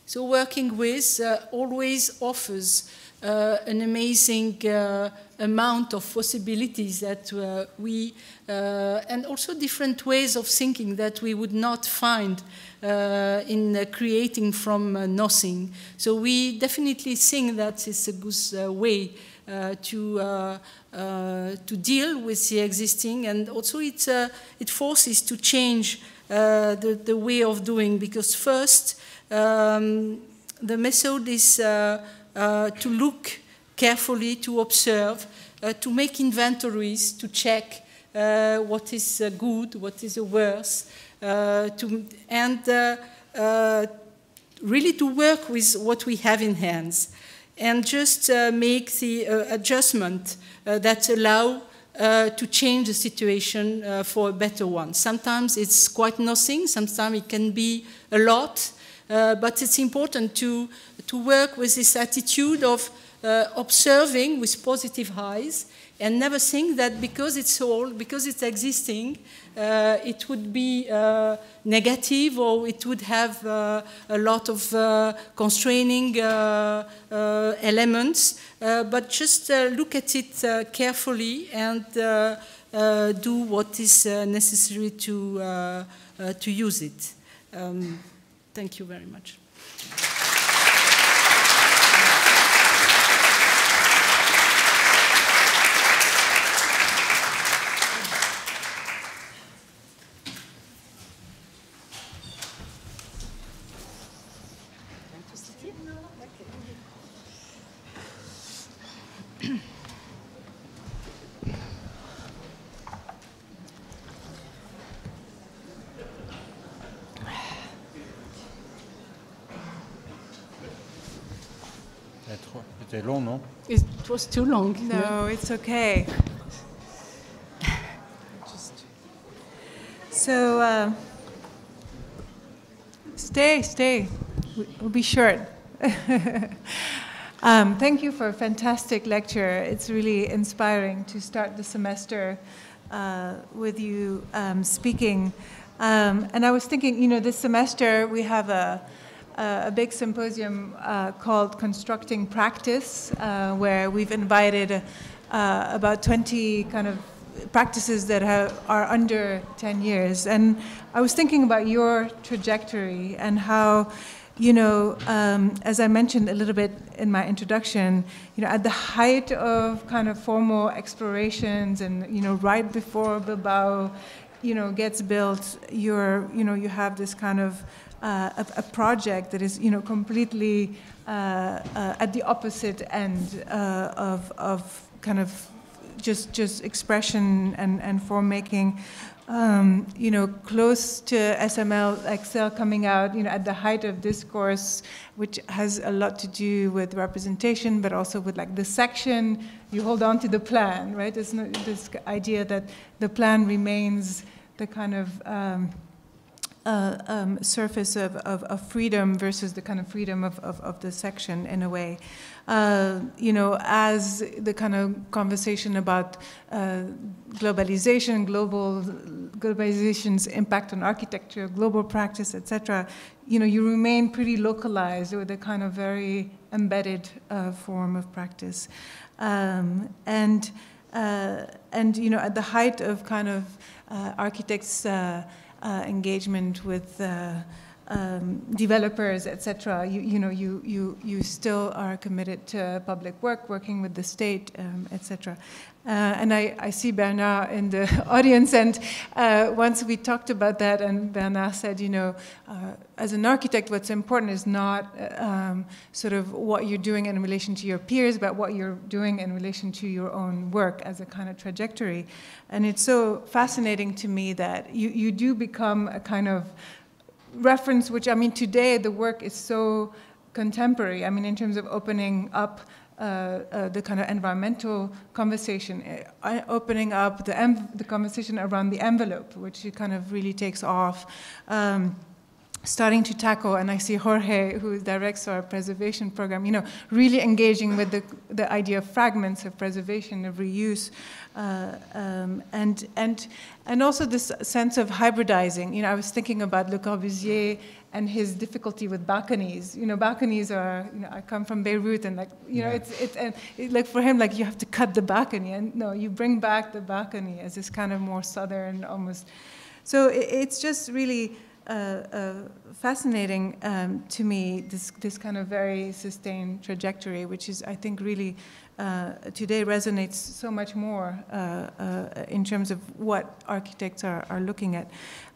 So working with uh, always offers uh, an amazing uh, amount of possibilities that uh, we, uh, and also different ways of thinking that we would not find uh, in uh, creating from uh, nothing. So we definitely think that it's a good uh, way Uh, to, uh, uh, to deal with the existing, and also it, uh, it forces to change uh, the, the way of doing, because first um, the method is uh, uh, to look carefully, to observe, uh, to make inventories, to check uh, what is uh, good, what is the worst, uh, to, and uh, uh, really to work with what we have in hands, and just uh, make the uh, adjustment uh, that allow uh, to change the situation uh, for a better one. Sometimes it's quite nothing, sometimes it can be a lot, uh, but it's important to, to work with this attitude of uh, observing with positive eyes, and never think that because it's old, because it's existing, uh, it would be uh, negative, or it would have uh, a lot of uh, constraining uh, uh, elements. Uh, but just uh, look at it uh, carefully and uh, uh, do what is uh, necessary to, uh, uh, to use it. Um, thank you very much. C'était long, no? It was too long. No, it's okay. So uh, stay, stay. We'll be short. um, thank you for a fantastic lecture. It's really inspiring to start the semester uh, with you um, speaking. Um, and I was thinking, you know, this semester we have a, a big symposium uh, called Constructing Practice, uh, where we've invited uh, about twenty kind of practices that have, are under ten years. And I was thinking about your trajectory and how, you know, um, as I mentioned a little bit in my introduction, you know, at the height of kind of formal explorations and, you know, right before Bilbao, you know, gets built, you're, you know, you have this kind of uh, a, a project that is, you know, completely uh, uh, at the opposite end uh, of, of kind of just just expression and, and form making, um, you know, close to S M L Excel coming out, you know, at the height of discourse, which has a lot to do with representation, but also with like the section, you hold on to the plan, right? It's not this idea that the plan remains the kind of um, uh, um, surface of, of, of freedom versus the kind of freedom of, of, of the section in a way. Uh, you know, as the kind of conversation about uh, globalization, global globalization's impact on architecture, global practice, et cetera, you know, you remain pretty localized with a kind of very embedded uh, form of practice, um, and uh, and you know, at the height of kind of uh, architects' uh, uh, engagement with. Uh, Um, developers, et cetera. You, you know, you you you still are committed to public work, working with the state, um, et cetera. Uh, and I, I see Bernard in the audience, and uh, once we talked about that, and Bernard said, you know, uh, as an architect, what's important is not um, sort of what you're doing in relation to your peers, but what you're doing in relation to your own work as a kind of trajectory. And it's so fascinating to me that you you do become a kind of reference, which, I mean, today the work is so contemporary. I mean, in terms of opening up uh, uh, the kind of environmental conversation, uh, opening up the, em the conversation around the envelope, which it kind of really takes off, um, starting to tackle, and I see Jorge, who directs our preservation program, you know, really engaging with the, the idea of fragments, of preservation, of reuse, uh, um, and, and, and also this sense of hybridizing. You know, I was thinking about Le Corbusier and his difficulty with balconies. You know, balconies are, you know, I come from Beirut, and like, you know, yeah. it's, it's and it, like for him, like you have to cut the balcony, and no, you bring back the balcony as this kind of more southern almost. So it, it's just really, Uh, uh, fascinating um, to me, this, this kind of very sustained trajectory, which is, I think, really uh, today resonates so much more uh, uh, in terms of what architects are, are looking at.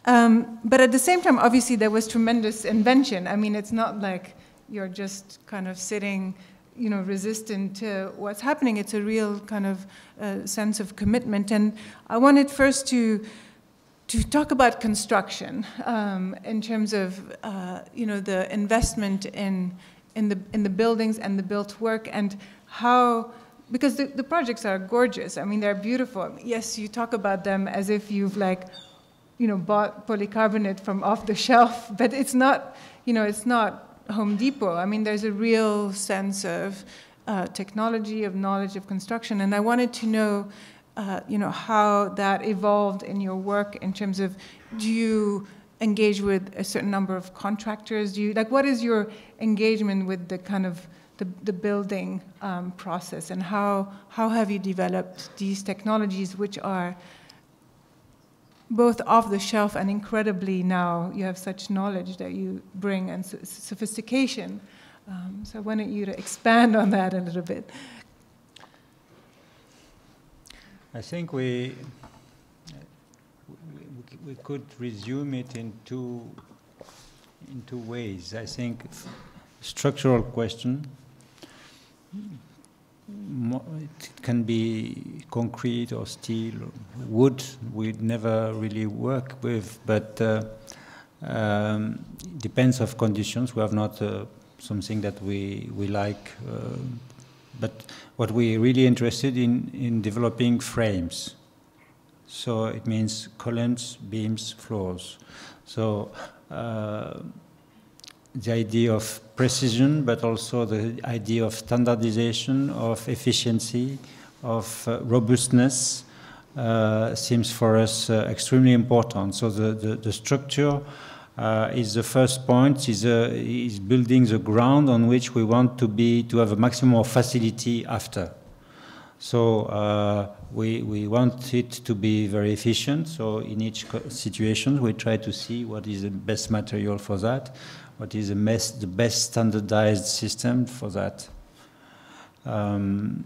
Um, but at the same time, obviously, there was tremendous invention. I mean, it's not like you're just kind of sitting, you know, resistant to what's happening. It's a real kind of uh, sense of commitment. And I wanted first to to talk about construction um, in terms of uh, you know, the investment in in the in the buildings and the built work, and how, because the, the projects are gorgeous. I mean, they're beautiful. Yes, you talk about them as if you've like, you know, bought polycarbonate from off the shelf, but it's not, you know, it's not Home Depot. I mean, there's a real sense of uh, technology, of knowledge, of construction, and I wanted to know. Uh, you know, how that evolved in your work in terms of, do you engage with a certain number of contractors? Do you, like, what is your engagement with the kind of the, the building um, process, and how, how have you developed these technologies, which are both off the shelf and incredibly now you have such knowledge that you bring and sophistication. Um, so I wanted you to expand on that a little bit. I think we, we we could resume it in two in two ways. I think structural question, it can be concrete or steel, or wood. We'd never really work with, but uh, um, depends of conditions. We have not uh, something that we we like. Uh, But what we're really interested in in developing frames. So it means columns, beams, floors. So uh, the idea of precision, but also the idea of standardization, of efficiency, of uh, robustness, uh, seems for us uh, extremely important. So the, the, the structure uh, is the first point, is, uh, is building the ground on which we want to be, to have a maximum of facility after. So uh, we, we want it to be very efficient, so in each situation we try to see what is the best material for that, what is the best, the best standardized system for that. Um,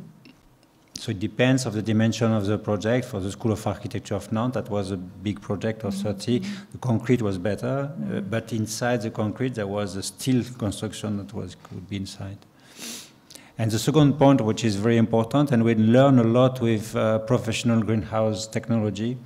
so it depends on the dimension of the project. For the School of Architecture of Nantes, that was a big project of thirty. The concrete was better, uh, but inside the concrete there was a steel construction that was, could be inside. And the second point, which is very important, and we learn a lot with uh, professional greenhouse technology.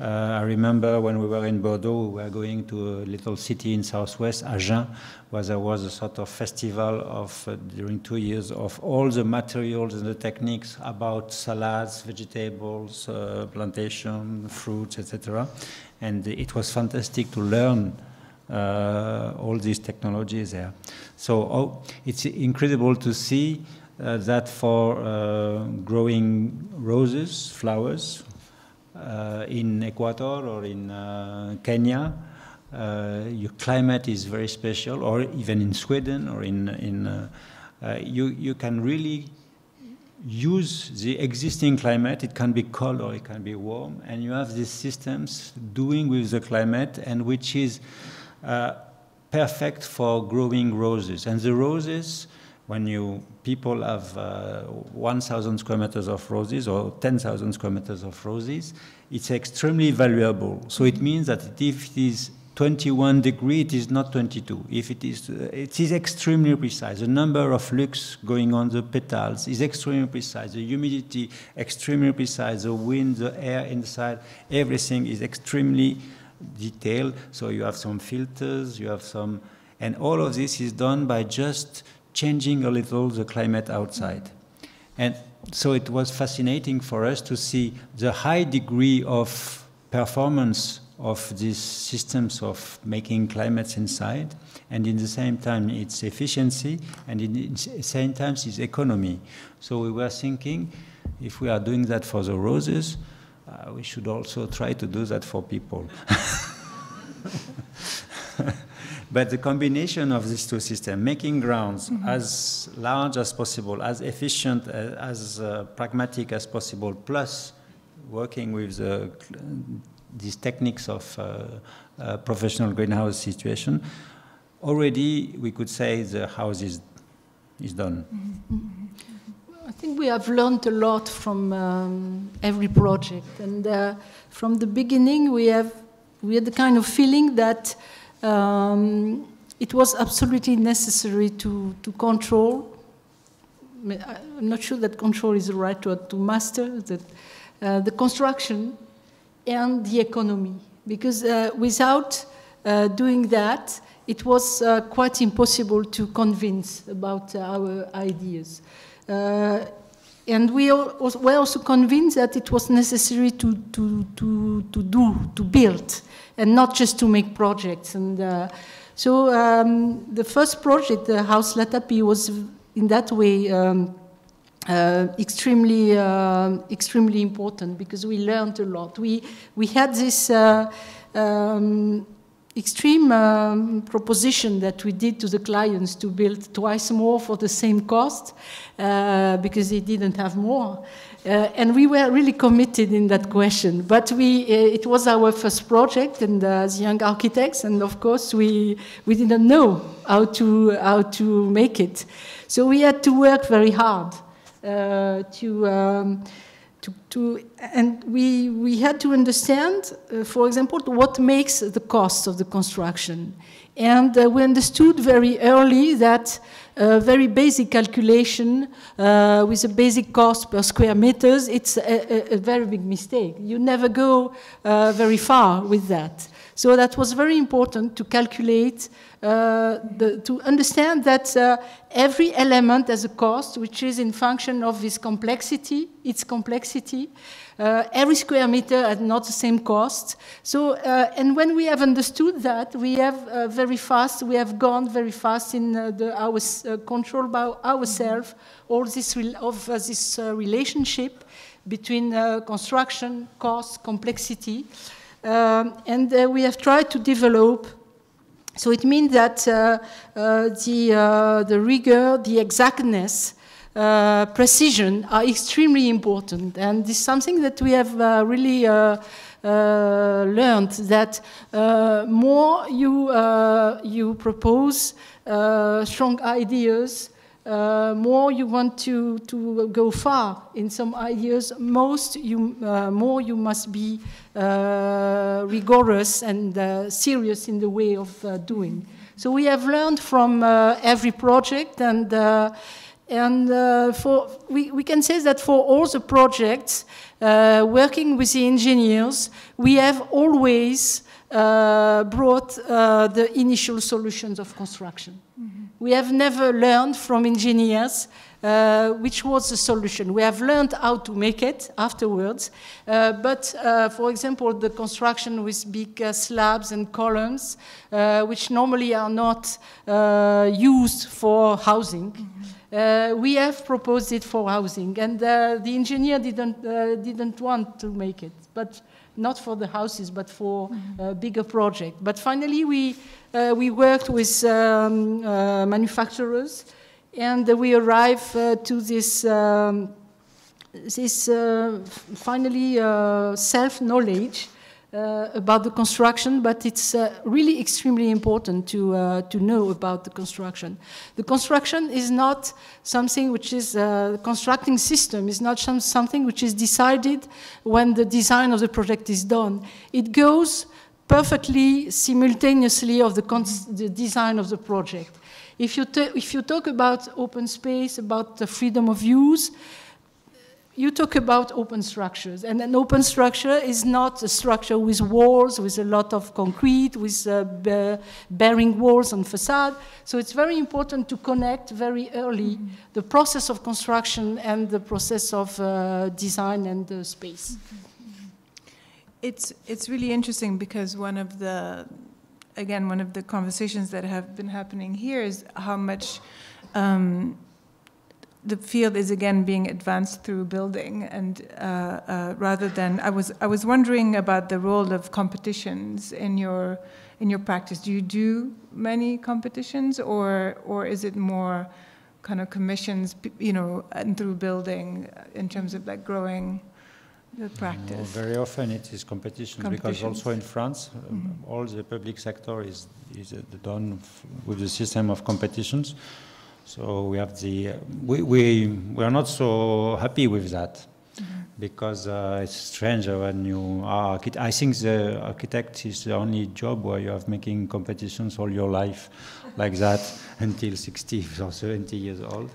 Uh, I remember when we were in Bordeaux, we were going to a little city in southwest, Agen, where there was a sort of festival of, uh, during two years, of all the materials and the techniques about salads, vegetables, uh, plantation, fruits, et cetera. And it was fantastic to learn Uh, all these technologies there. So oh, it's incredible to see uh, that for uh, growing roses, flowers, uh, in Ecuador or in uh, Kenya, uh, your climate is very special, or even in Sweden or in, in uh, uh, you, you can really use the existing climate. It can be cold or it can be warm, and you have these systems doing with the climate, and which is Uh, perfect for growing roses. And the roses, when you people have uh, one thousand square meters of roses or ten thousand square meters of roses, it's extremely valuable. So it means that if it is twenty-one degree, it is not twenty-two. If it is, uh, it is extremely precise. The number of lux going on the petals is extremely precise. The humidity, extremely precise. The wind, the air inside, everything is extremely detail. So you have some filters, you have some, and all of this is done by just changing a little the climate outside. And so it was fascinating for us to see the high degree of performance of these systems of making climates inside, and in the same time its efficiency, and in the same time its economy. So we were thinking, if we are doing that for the roses, Uh, we should also try to do that for people. But the combination of these two systems, making grounds mm-hmm. as large as possible, as efficient, as, as uh, pragmatic as possible, plus working with the, these techniques of uh, uh, professional greenhouse situation, already we could say the house is, is done. Mm-hmm. I think we have learned a lot from um, every project, and uh, from the beginning we have we had the kind of feeling that um, it was absolutely necessary to to control. I'm not sure that control is the right word, to master that uh, the construction and the economy, because uh, without uh, doing that, it was uh, quite impossible to convince about our ideas. Uh, and we all, also, were also convinced that it was necessary to, to, to, to do, to build, and not just to make projects. And uh, so um, the first project, the House Latapie, was in that way um, uh, extremely, uh, extremely important, because we learned a lot. We, we had this uh, um, extreme um, proposition that we did to the clients to build twice more for the same cost, uh, because they didn't have more. Uh, and we were really committed in that question. But we, it was our first project, and uh, as young architects, and of course we, we didn't know how to, how to make it. So we had to work very hard uh, to... Um, To, to, and we, we had to understand, uh, for example, what makes the cost of the construction. And uh, we understood very early that uh, very basic calculation uh, with a basic cost per square meters, it's a, a, a very big mistake. You never go uh, very far with that. So that was very important to calculate, uh, the, to understand that uh, every element has a cost, which is in function of this complexity, its complexity. Uh, every square meter at not the same cost. So, uh, and when we have understood that, we have uh, very fast, we have gone very fast in uh, the, our uh, control by ourselves, all this re of uh, this uh, relationship between uh, construction, cost, complexity, um, and uh, we have tried to develop. So it means that uh, uh, the uh, the rigor, the exactness. Uh, precision are extremely important, and this is something that we have uh, really uh, uh, learned, that uh, more you, uh, you propose uh, strong ideas, uh, more you want to, to go far in some ideas, most you, uh, more you must be uh, rigorous and uh, serious in the way of uh, doing. So we have learned from uh, every project, and uh, And uh, for, we, we can say that for all the projects, uh, working with the engineers, we have always uh, brought uh, the initial solutions of construction. Mm-hmm. We have never learned from engineers uh, which was the solution. We have learned how to make it afterwards. Uh, but, uh, for example, the construction with big uh, slabs and columns, uh, which normally are not uh, used for housing, mm-hmm. Uh, we have proposed it for housing, and uh, the engineer didn't, uh, didn't want to make it, but not for the houses, but for mm-hmm. a bigger project. But finally, we, uh, we worked with um, uh, manufacturers, and we arrived uh, to this, um, this uh, finally, uh, self-knowledge uh, about the construction, but it's uh, really extremely important to uh, to know about the construction. The construction is not something which is uh, the constructing system is not some, something which is decided when the design of the project is done. It goes perfectly simultaneously of the, the design of the project. If you if you talk about open space, about the freedom of use. You talk about open structures, and an open structure is not a structure with walls, with a lot of concrete, with uh, bearing walls and facade. So it's very important to connect very early mm-hmm. the process of construction and the process of uh, design and uh, space. Mm-hmm. It's, it's really interesting because one of the, again, one of the conversations that have been happening here is how much um, the field is again being advanced through building, and uh, uh, rather than I was I was wondering about the role of competitions in your in your practice. Do you do many competitions, or or is it more kind of commissions, you know, and through building in terms of like growing the practice? No, very often it is competition, because also in France, um, mm-hmm. all the public sector is is done with the system of competitions. So we have the uh, we, we we are not so happy with that mm-hmm. because uh, it's strange when you are. I think the architect is the only job where you have making competitions all your life, like that until sixty or seventy years old.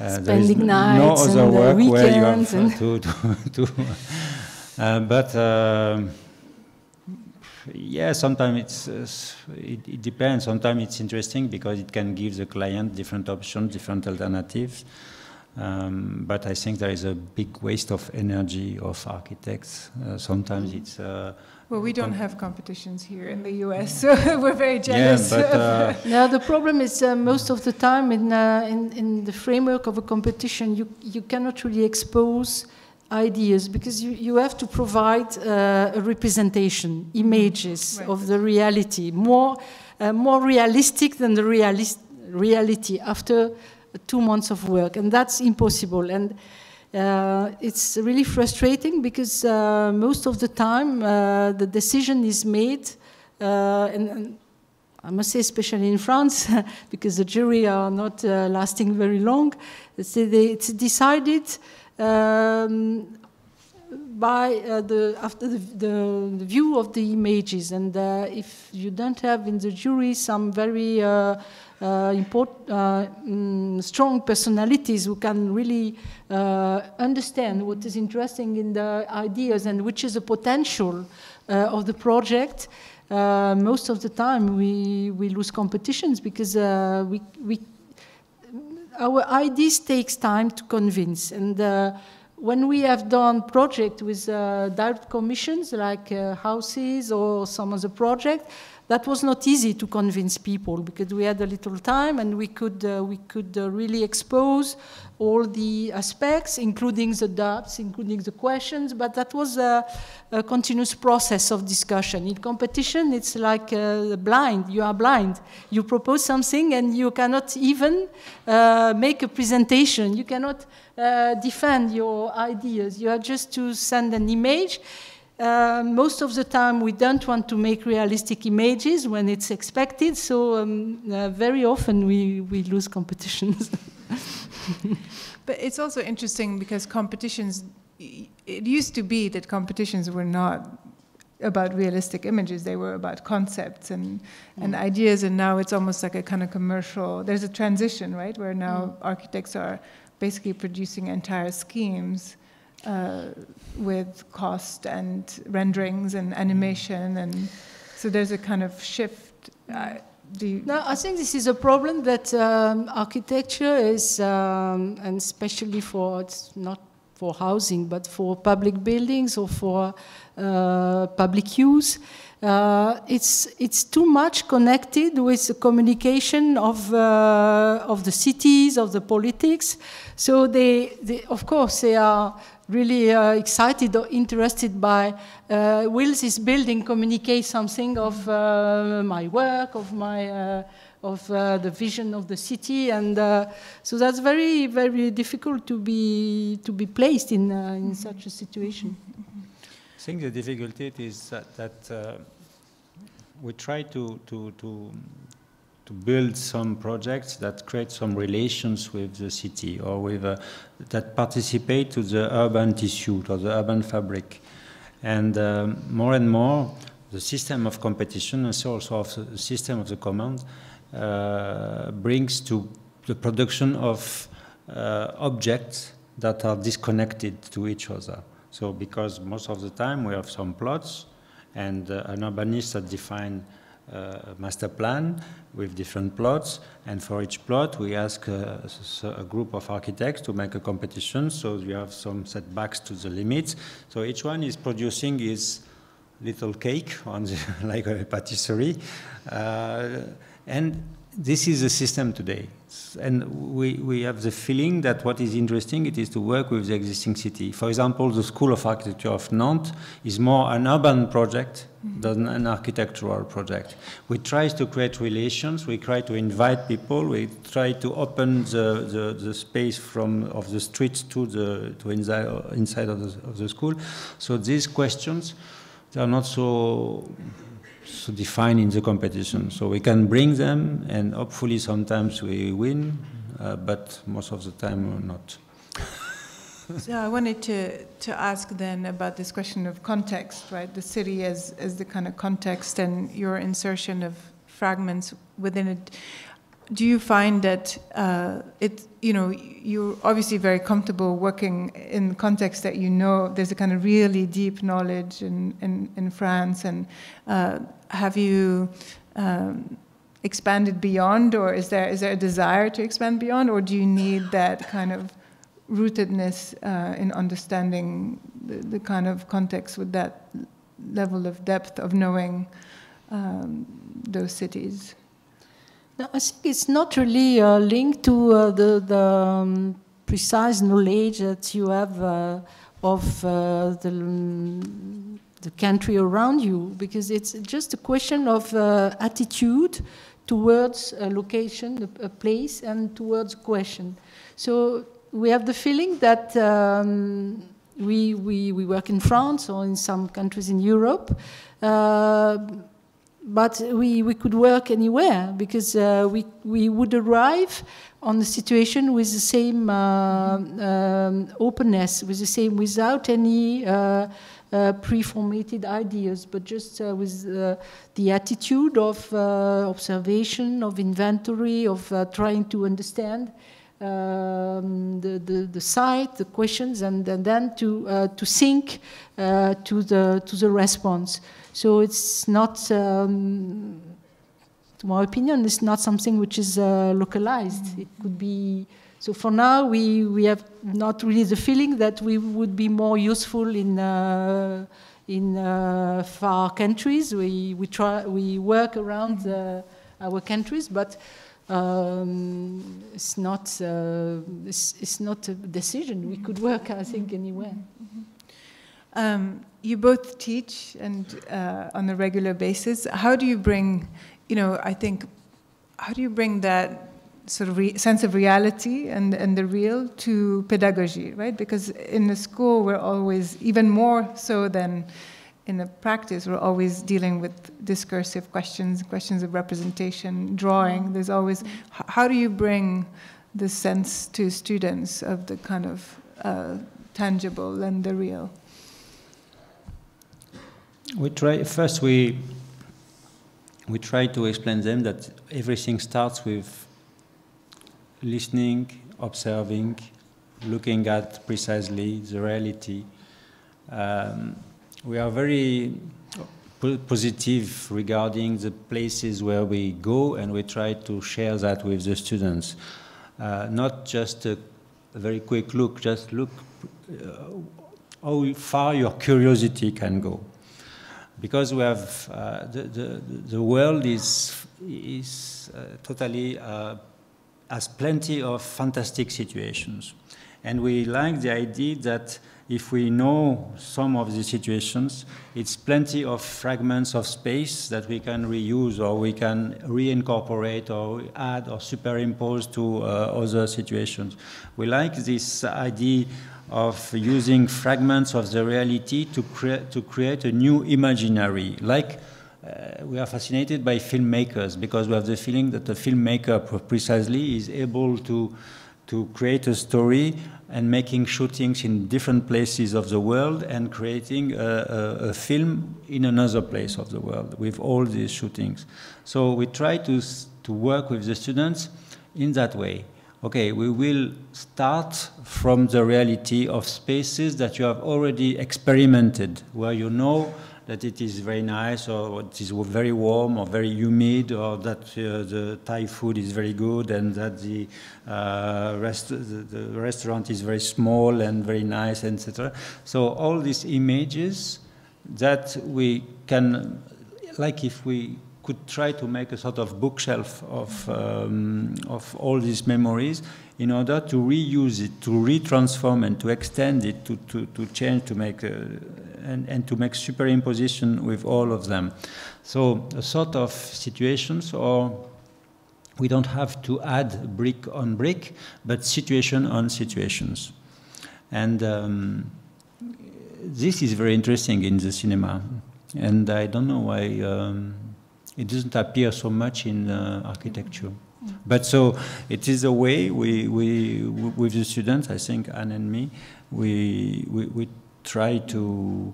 Uh, there is no other work where you have uh, to to. to uh, but. Uh, Yeah, sometimes it's, uh, it, it depends. Sometimes it's interesting because it can give the client different options, different alternatives. Um, but I think there is a big waste of energy of architects. Uh, sometimes it's... Uh, well, we don't have competitions here in the U S, so we're very jealous. Yeah, but, uh, now, the problem is uh, most of the time in, uh, in, in the framework of a competition, you, you cannot really expose ideas, because you, you have to provide uh, a representation, images right. of the reality, more uh, more realistic than the realist reality after two months of work, and that's impossible. And uh, it's really frustrating because uh, most of the time uh, the decision is made, uh, and, and I must say, especially in France, because the jury are not uh, lasting very long. It's, it's decided. Um, by uh, the after the, the, the view of the images, and uh, if you don't have in the jury some very uh, uh, important, uh, um, strong personalities who can really uh, understand what is interesting in the ideas and which is the potential uh, of the project, uh, most of the time we we lose competitions because uh, we we our ideas takes time to convince. And uh, when we have done projects with uh, direct commissions like uh, houses or some other project, that was not easy to convince people because we had a little time and we could uh, we could uh, really expose all the aspects, including the doubts, including the questions. But that was a, a continuous process of discussion. In competition, it's like uh, blind. You are blind. You propose something and you cannot even uh, make a presentation. You cannot uh, defend your ideas. You are just to send an image. Uh, most of the time, we don't want to make realistic images when it's expected, so um, uh, very often we, we lose competitions. But it's also interesting because competitions, it used to be that competitions were not about realistic images, they were about concepts and, mm. and ideas, and now it's almost like a kind of commercial, there's a transition, right, where now mm. architects are basically producing entire schemes Uh, with cost and renderings and animation, and so there's a kind of shift. Uh, do no, I think this is a problem that um, architecture is, um, and especially for it's not for housing, but for public buildings or for uh, public use. Uh, it's it's too much connected with the communication of uh, of the cities, of the politics. So they, they of course they are really uh, excited or interested by uh, will this building communicate something of uh, my work, of my uh, of uh, the vision of the city, and uh, so that's very very difficult to be to be placed in uh, in such a situation. I think the difficulty is that, that uh, we try to to to. to build some projects that create some relations with the city or with uh, that participate to the urban tissue or the urban fabric. And um, more and more, the system of competition and also of the system of the command uh, brings to the production of uh, objects that are disconnected to each other. So because most of the time we have some plots and uh, an urbanist that defines Uh, master plan with different plots, and for each plot we ask uh, a group of architects to make a competition, so we have some setbacks to the limits. So each one is producing his little cake on the, like a patisserie, uh, and this is the system today. And we, we have the feeling that what is interesting, it is to work with the existing city. For example, the School of Architecture of Nantes is more an urban project mm-hmm. than an architectural project. We try to create relations, we try to invite people, we try to open the, the, the space from of the streets to the to inside, inside of, the, of the school. So these questions, they are not so... So define in the competition, so we can bring them, and hopefully sometimes we win, uh, but most of the time we're not. So I wanted to to ask then about this question of context, right? The city as as the kind of context and your insertion of fragments within it. Do you find that uh, it, you know, you're obviously very comfortable working in context that you know, there's a kind of really deep knowledge in, in, in France, and uh, have you um, expanded beyond, or is there is there a desire to expand beyond, or do you need that kind of rootedness uh, in understanding the, the kind of context with that level of depth of knowing um, those cities? No, I think it's not really uh, linked to uh, the, the um, precise knowledge that you have uh, of uh, the, um, the country around you, because it's just a question of uh, attitude towards a location, a place, and towards question. So we have the feeling that um, we, we, we work in France or in some countries in Europe, uh, but we, we could work anywhere, because uh, we, we would arrive on the situation with the same uh, um, openness, with the same, without any uh, uh, pre-formatted ideas, but just uh, with uh, the attitude of uh, observation, of inventory, of uh, trying to understand um, the, the, the site, the questions, and, and then to, uh, to sync uh, to, the, to the response. So it's not, um, to my opinion, it's not something which is uh, localized. Mm-hmm. It could be, so for now, we, we have not really the feeling that we would be more useful in uh, in uh, far countries. We we try we work around uh, our countries, but um, it's not uh, it's, it's not a decision. We could work, I think, anywhere. Mm-hmm. um, you both teach and uh, on a regular basis. How do you bring, you know, I think, how do you bring that sort of re sense of reality and, and the real to pedagogy, right? Because in the school, we're always, even more so than in the practice, we're always dealing with discursive questions, questions of representation, drawing. There's always, how do you bring the sense to students of the kind of uh, tangible and the real? We try, first we, we try to explain them that everything starts with listening, observing, looking at precisely the reality. Um, we are very po positive regarding the places where we go, and we try to share that with the students. Uh, not just a very quick look, just look uh, how far your curiosity can go. Because we have, uh, the, the, the world is, is uh, totally uh, has plenty of fantastic situations. And we like the idea that if we know some of the situations, it's plenty of fragments of space that we can reuse or we can reincorporate or add or superimpose to uh, other situations. We like this idea of using fragments of the reality to, cre to create a new imaginary, like Uh, we are fascinated by filmmakers because we have the feeling that the filmmaker precisely is able to, to create a story and making shootings in different places of the world and creating a, a, a film in another place of the world with all these shootings. So we try to, to work with the students in that way. Okay, we will start from the reality of spaces that you have already experimented, where you know that it is very nice, or it is very warm, or very humid, or that uh, the Thai food is very good, and that the, uh, rest the, the restaurant is very small and very nice, et cetera. So all these images that we can, like if we could try to make a sort of bookshelf of, um, of all these memories, in order to reuse it, to retransform and to extend it, to, to, to change, to make, uh, and, and to make superimposition with all of them. So a sort of situations, or we don't have to add brick on brick, but situation on situations. And um, this is very interesting in the cinema. And I don't know why um, it doesn't appear so much in uh, architecture. But so it is a way we, we with the students, I think, Anne and me, we, we, we try to,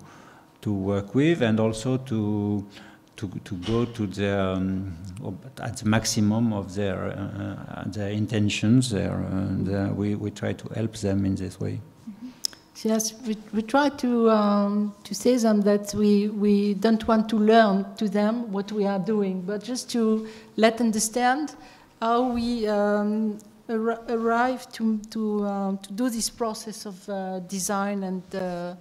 to work with, and also to, to, to go to their, um, at the maximum of their, uh, their intentions. Their, uh, their, we, we try to help them in this way. Yes, we, we try to, um, to say them that we, we don't want to learn to them what we are doing, but just to let understand how we um, ar arrive to, to, um, to do this process of uh, design and, uh,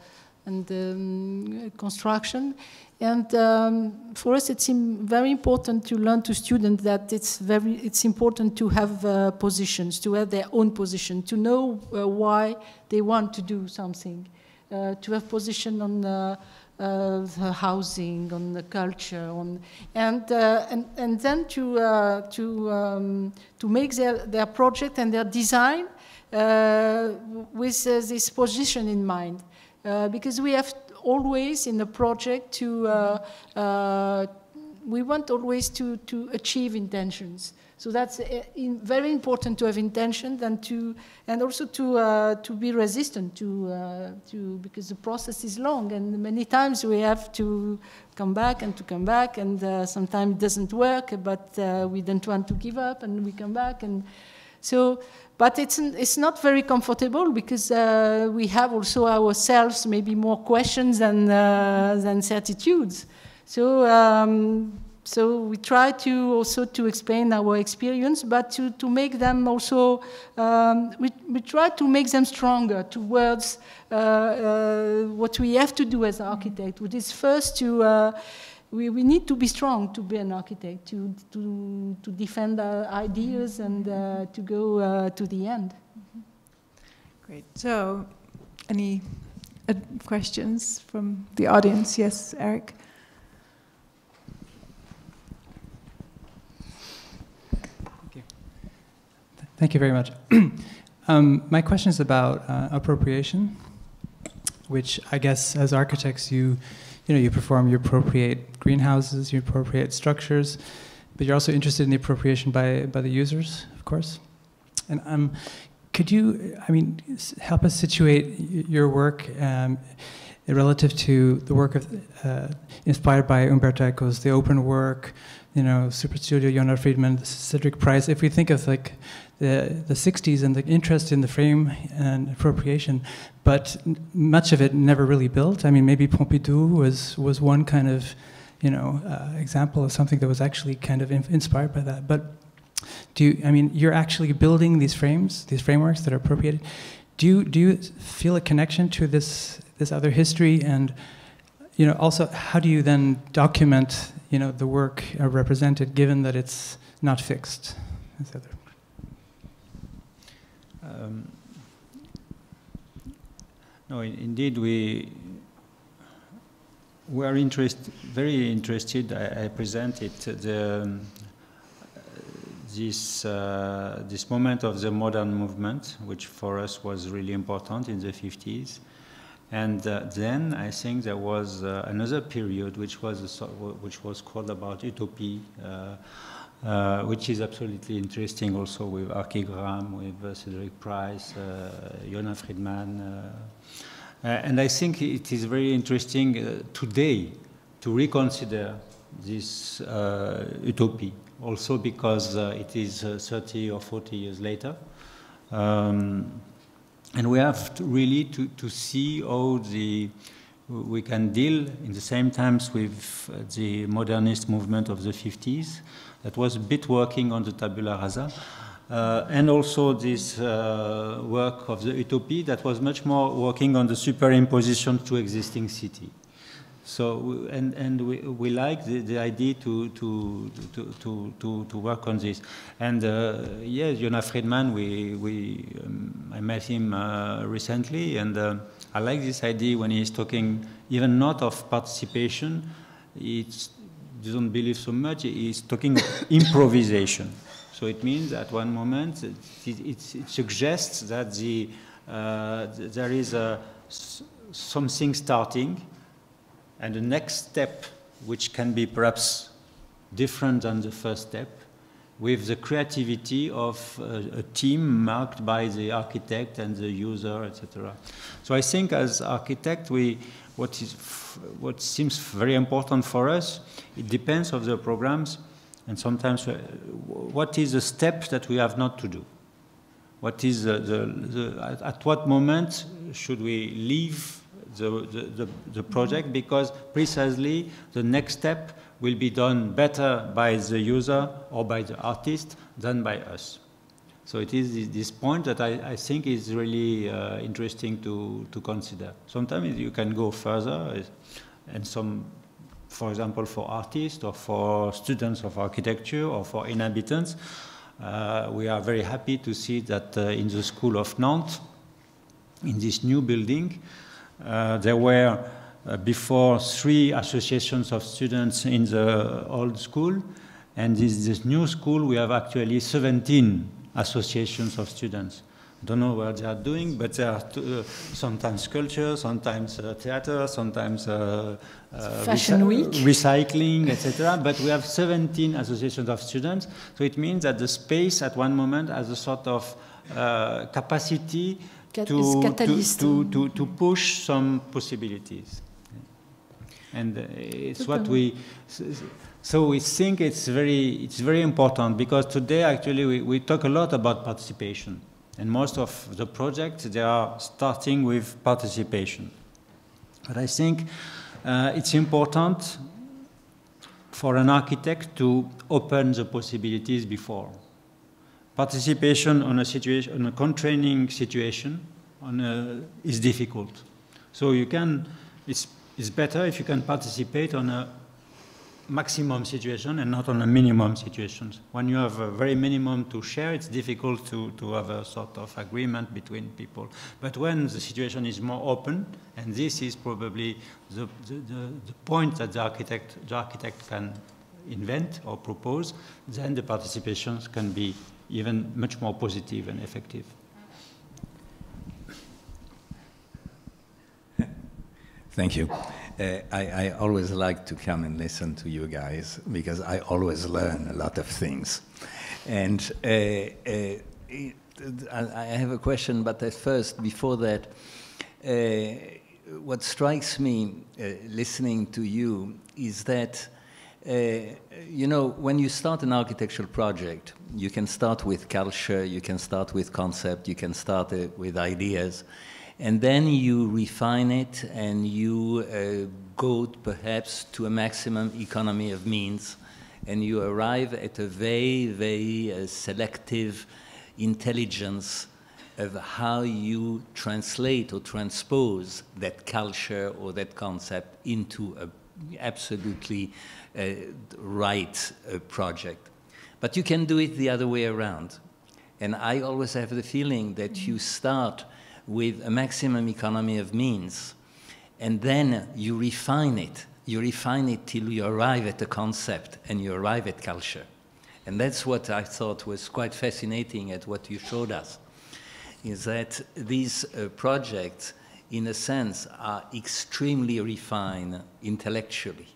and um, construction. And um, for us, it's very important to learn to students that it's, very, it's important to have uh, positions, to have their own position, to know uh, why they want to do something, uh, to have position on uh, uh, the housing, on the culture, on, and, uh, and, and then to, uh, to, um, to make their, their project and their design uh, with uh, this position in mind. Uh, because we have always in the project to, uh, uh, we want always to, to achieve intentions. So that's a, in, very important to have intention and to, and also to, uh, to be resistant to, uh, to, because the process is long and many times we have to come back and to come back and uh, sometimes it doesn't work, but uh, we don't want to give up and we come back. And So, but it's, it's not very comfortable because uh, we have also ourselves maybe more questions than, uh, than certitudes. So, um, so we try to also to explain our experience, but to, to make them also, um, we, we try to make them stronger towards uh, uh, what we have to do as an architect, which is first to, uh, we, we need to be strong to be an architect, to, to, to defend our ideas and uh, to go uh, to the end. Great, so any uh, questions from the audience? Yes, Eric? Thank you very much. um, my question is about uh, appropriation, which I guess as architects you, you know, you perform, you appropriate greenhouses, you appropriate structures, but you're also interested in the appropriation by by the users, of course. And um, could you, I mean, help us situate your work um, relative to the work of uh, inspired by Umberto Eco's The Open Work, you know, Super Studio, Yona Friedman, Cedric Price. If we think of like the, the sixties and the interest in the frame and appropriation, but much of it never really built. I mean, maybe Pompidou was, was one kind of, you know, uh, example of something that was actually kind of in inspired by that. But do you, I mean, you're actually building these frames, these frameworks that are appropriated. Do you, do you feel a connection to this, this other history? And, you know, also, how do you then document, you know, the work uh, represented, given that it's not fixed? Um, no, in, indeed, we we are interest, very interested. I, I presented the this uh, this moment of the modern movement, which for us was really important in the fifties. And uh, then I think there was uh, another period, which was a, which was called about utopie, uh, uh, which is absolutely interesting, also with Archigram, with uh, Cedric Price, uh, Yona Friedman, uh, and I think it is very interesting uh, today to reconsider this uh, utopie, also because uh, it is uh, thirty or forty years later. Um, And we have to really to, to see how the, we can deal in the same times with the modernist movement of the fifties that was a bit working on the tabula rasa, uh, and also this uh, work of the utopie that was much more working on the superimposition to existing city. So, and, and we, we like the, the idea to, to, to, to, to work on this. And uh, yes, Yona Friedman, we, we, um, I met him uh, recently, and uh, I like this idea when he's talking even not of participation, he doesn't believe so much, he's talking of improvisation. So it means at one moment, it, it, it suggests that the, uh, there is a, something starting, and the next step, which can be perhaps different than the first step, with the creativity of a, a team marked by the architect and the user, et cetera. So I think as architect, we, what, is, what seems very important for us, it depends on the programs, and sometimes what is the step that we have not to do? What is the, the, the, at what moment should we leave The, the, the project, because precisely the next step will be done better by the user or by the artist than by us. So it is this point that I, I think is really uh, interesting to, to consider. Sometimes you can go further, and some, for example, for artists or for students of architecture or for inhabitants, uh, we are very happy to see that uh, in the School of Nantes, in this new building, Uh, there were uh, before three associations of students in the old school, and in this, this new school we have actually seventeen associations of students. I don't know what they are doing, but there are uh, sometimes culture, sometimes uh, theater, sometimes uh, uh, fashion week, recycling, et cetera. But we have seventeen associations of students, so it means that the space at one moment has a sort of uh, capacity To, to, to, to, to push some possibilities. and it's what we. So we think it's very, it's very important, because today actually we, we talk a lot about participation, and most of the projects they are starting with participation. But I think uh, it's important for an architect to open the possibilities before. Participation on a situation, on a constraining situation, on a, is difficult. So you can, it's it's better if you can participate on a maximum situation and not on a minimum situation. When you have a very minimum to share, it's difficult to, to have a sort of agreement between people. But when the situation is more open, and this is probably the, the, the, the point that the architect, the architect can invent or propose, then the participations can be even much more positive and effective. Thank you. Uh, I, I always like to come and listen to you guys, because I always learn a lot of things. And uh, uh, it, I have a question, but at first, before that, uh, what strikes me uh, listening to you is that, uh, you know, when you start an architectural project, you can start with culture, you can start with concept, you can start uh, with ideas. And then you refine it and you uh, go perhaps to a maximum economy of means, and you arrive at a very, very uh, selective intelligence of how you translate or transpose that culture or that concept into an absolutely uh, right uh, project. But you can do it the other way around. And I always have the feeling that you start with a maximum economy of means, and then you refine it. You refine it till you arrive at a concept and you arrive at culture. And that's what I thought was quite fascinating at what you showed us, is that these uh, projects, in a sense, are extremely refined intellectually.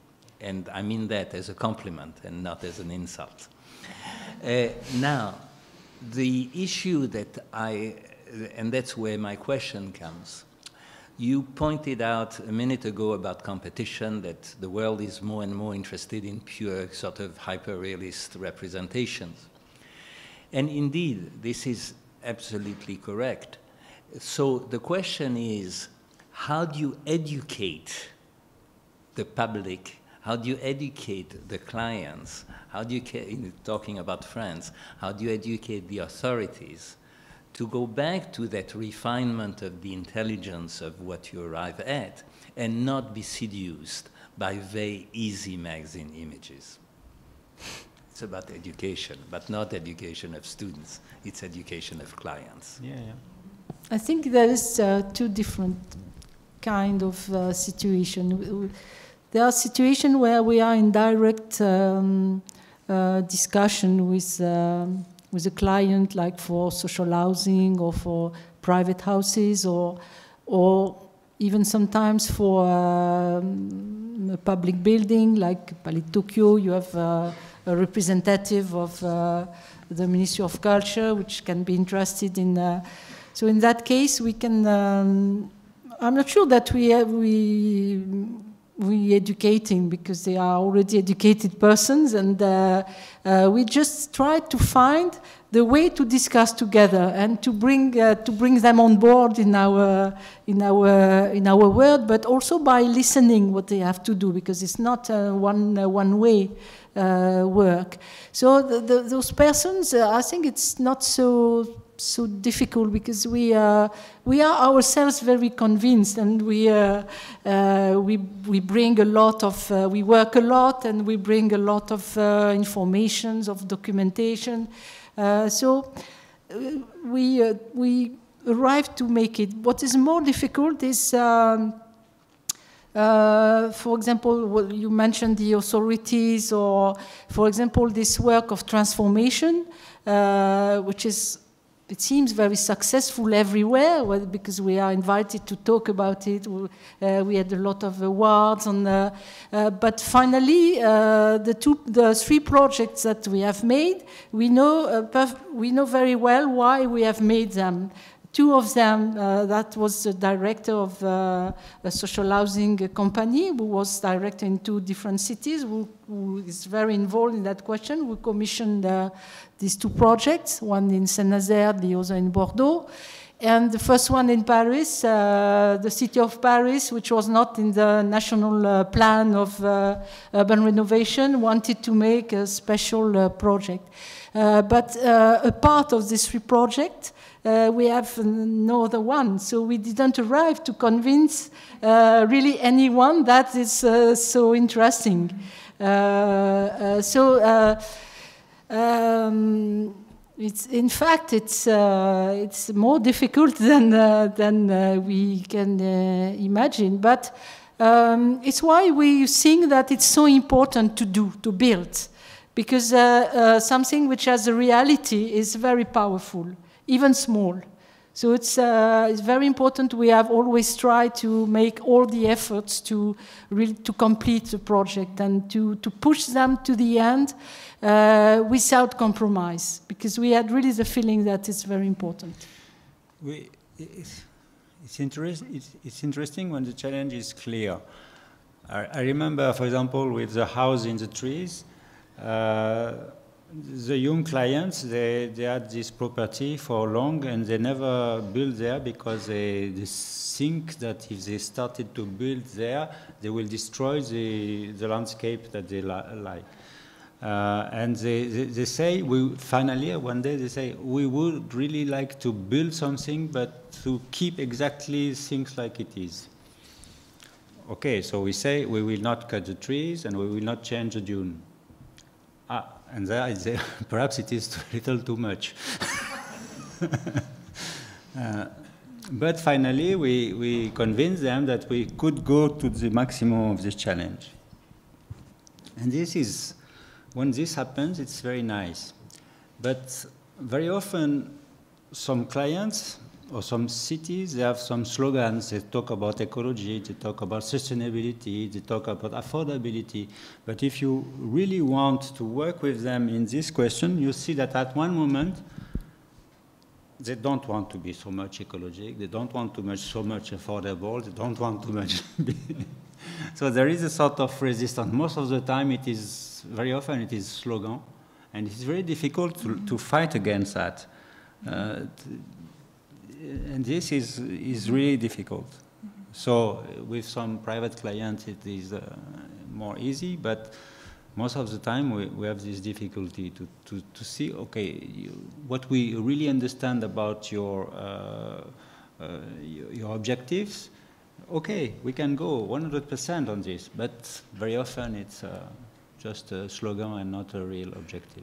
And I mean that as a compliment and not as an insult. Uh, now, the issue that I and that's where my question comes. You pointed out a minute ago about competition, that the world is more and more interested in pure sort of hyper-realist representations. And indeed, this is absolutely correct. So the question is, how do you educate the public? How do you educate the clients? How do you, talking about France, how do you educate the authorities to go back to that refinement of the intelligence of what you arrive at and not be seduced by very easy magazine images? It's about education, but not education of students. It's education of clients. Yeah, yeah. I think there is uh, two different kind of uh, situation. There are situations where we are in direct um, uh, discussion with uh, with a client, like for social housing or for private houses, or or even sometimes for um, a public building like Palais de Tokyo. You have uh, a representative of uh, the Ministry of Culture, which can be interested in. Uh, so in that case, we can. Um, I'm not sure that we have, we we educating, because they are already educated persons, and uh, uh, we just try to find the way to discuss together and to bring uh, to bring them on board in our in our in our world, but also by listening what they have to do, because it's not a one a one way uh, work. So the, the, those persons, uh, I think it's not so. so difficult, because we uh, we are ourselves very convinced, and we uh, uh, we we bring a lot of uh, we work a lot, and we bring a lot of uh, informations of documentation. Uh, so we uh, we arrive to make it. What is more difficult is, Um, Uh, for example, well, you mentioned the authorities, or for example, this work of transformation, uh, which is. It seems very successful everywhere, well, because we are invited to talk about it. Uh, we had a lot of awards, on the, uh, but finally, uh, the two, the three projects that we have made, we know, uh, we know very well why we have made them. Two of them, uh, that was the director of uh, a social housing company, who was director in two different cities, who, who is very involved in that question. We commissioned uh, these two projects, one in Saint-Nazaire, the other in Bordeaux. And the first one in Paris, uh, the city of Paris, which was not in the national uh, plan of uh, urban renovation, wanted to make a special uh, project. Uh, but uh, a part of this project, uh, we have no other one. So we didn't arrive to convince uh, really anyone that is uh, so interesting. Uh, uh, so... Uh, um, It's, in fact, it's, uh, it's more difficult than, uh, than uh, we can uh, imagine. But um, it's why we think that it's so important to do, to build. Because uh, uh, something which has a reality is very powerful, even small. So it's, uh, it's very important. We have always tried to make all the efforts to really to complete the project and to, to push them to the end uh, without compromise, because we had really the feeling that it's very important. We, it's, it's, interest, it's, it's interesting when the challenge is clear. I, I remember, for example, with the house in the trees, uh, the young clients, they, they had this property for long and they never built there because they, they think that if they started to build there, they will destroy the, the landscape that they li like. Uh, and they, they, they say, we, finally, one day they say, we would really like to build something, but to keep exactly things like it is. Okay, so we say we will not cut the trees and we will not change the dune. Ah, and there, there, perhaps it is a little too much. uh, but finally, we, we convinced them that we could go to the maximum of this challenge. And this is, when this happens, it's very nice. But very often, some clients or some cities, they have some slogans. They talk about ecology, they talk about sustainability, they talk about affordability. But if you really want to work with them in this question, you see that at one moment, they don't want to be so much ecologic, they don't want to be so much affordable, they don't want too much. So there is a sort of resistance. Most of the time, it is, very often, it is slogan. And it's very difficult to, to fight against that. Uh, And this is, is really difficult. Mm-hmm. So with some private clients, it is uh, more easy, but most of the time we, we have this difficulty to, to, to see, okay, you, what we really understand about your, uh, uh, your, your objectives, okay, we can go one hundred percent on this, but very often it's uh, just a slogan and not a real objective.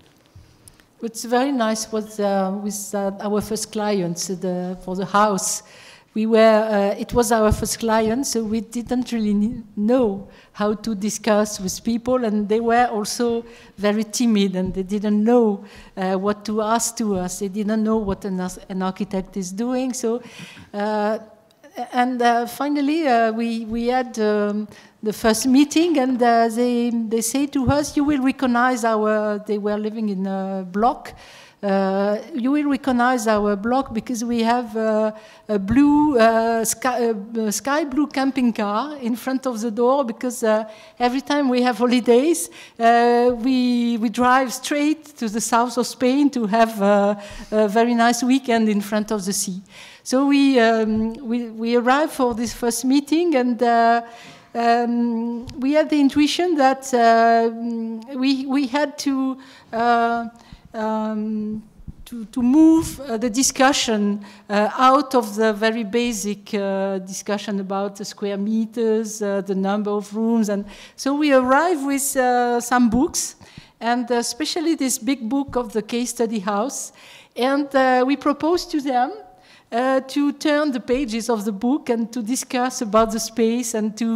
It's very nice with, uh, with uh, our first clients the, for the house. We were, uh, it was our first client, so we didn't really know how to discuss with people, and they were also very timid, and they didn't know uh, what to ask to us. They didn't know what an, an architect is doing. So, uh, and uh, finally, uh, we, we had um, the first meeting, and uh, they, they say to us, you will recognize our, they were living in a block, uh, you will recognize our block because we have uh, a blue, uh, sky, uh, sky blue camping car in front of the door because uh, every time we have holidays, uh, we, we drive straight to the south of Spain to have uh, a very nice weekend in front of the sea. So we, um, we, we arrived for this first meeting, and uh, Um, we had the intuition that uh, we, we had to, uh, um, to, to move uh, the discussion uh, out of the very basic uh, discussion about the square meters, uh, the number of rooms. And so we arrived with uh, some books, and especially this big book of the Case Study House. And uh, we proposed to them Uh, to turn the pages of the book and to discuss about the space and to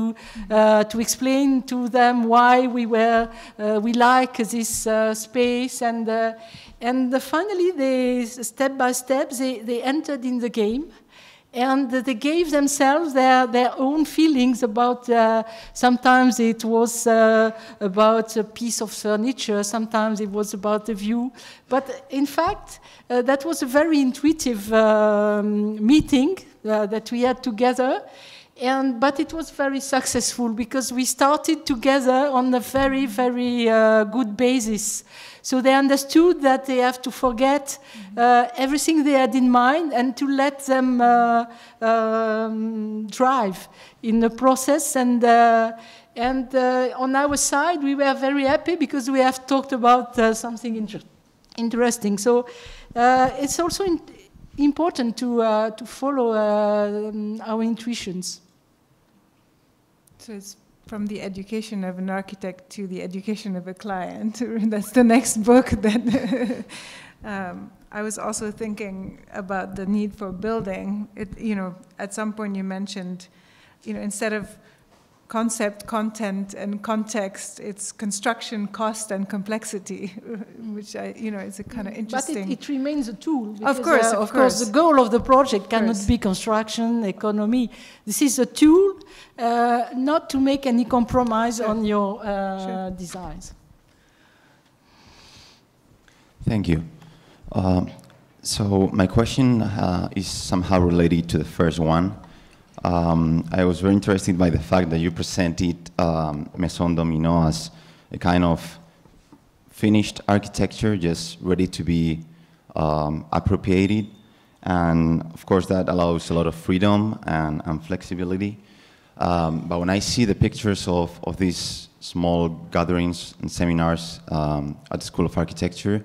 uh, to explain to them why we were uh, we like this uh, space, and uh, and finally they step by step they, they entered in the game, And they gave themselves their, their own feelings about, uh, sometimes it was uh, about a piece of furniture, sometimes it was about the view. But in fact, uh, that was a very intuitive um, meeting uh, that we had together. And, but it was very successful because we started together on a very, very uh, good basis. So they understood that they have to forget uh, everything they had in mind and to let them uh, um, drive in the process. And, uh, and uh, on our side, we were very happy because we have talked about uh, something inter interesting. So uh, it's also in important to, uh, to follow uh, our intuitions. So it's from the education of an architect to the education of a client. That's the next book that um, I was also thinking about the need for building. It, you know, at some point you mentioned, you know, instead of concept, content, and context, it's construction, cost, and complexity, which I, you know, is a kind of interesting. But it, it remains a tool. Of course, uh, of, of course. course, the goal of the project cannot be construction, economy. This is a tool, uh, not to make any compromise sure. on your uh, sure. designs. Thank you. Um, so my question uh, is somehow related to the first one. Um, I was very interested by the fact that you presented um, Maison Domino as a kind of finished architecture, just ready to be um, appropriated. And of course, that allows a lot of freedom and, and flexibility. Um, but when I see the pictures of, of these small gatherings and seminars um, at the School of Architecture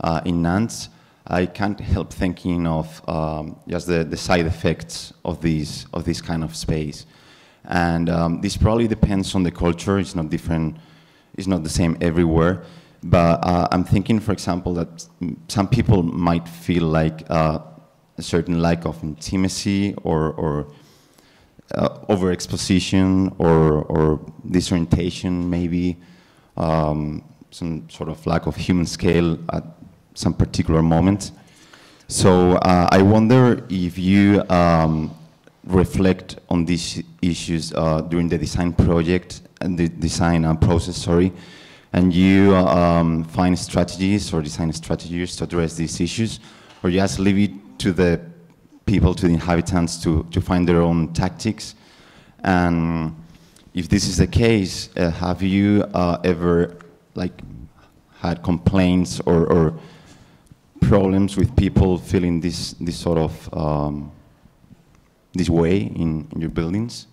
uh, in Nantes, I can't help thinking of um, just the, the side effects of these of this kind of space, and um, this probably depends on the culture. It's not different. It's not the same everywhere. But uh, I'm thinking, for example, that some people might feel like uh, a certain lack of intimacy, or or uh, overexposition, or or disorientation, maybe um, some sort of lack of human scale at some particular moment. So uh, I wonder if you um, reflect on these issues uh, during the design project and the design uh, process, sorry, and you um, find strategies or design strategies to address these issues, or you just leave it to the people, to the inhabitants, to, to find their own tactics. And if this is the case, uh, have you uh, ever like had complaints or, or problems with people feeling this this sort of um, this way in, in your buildings?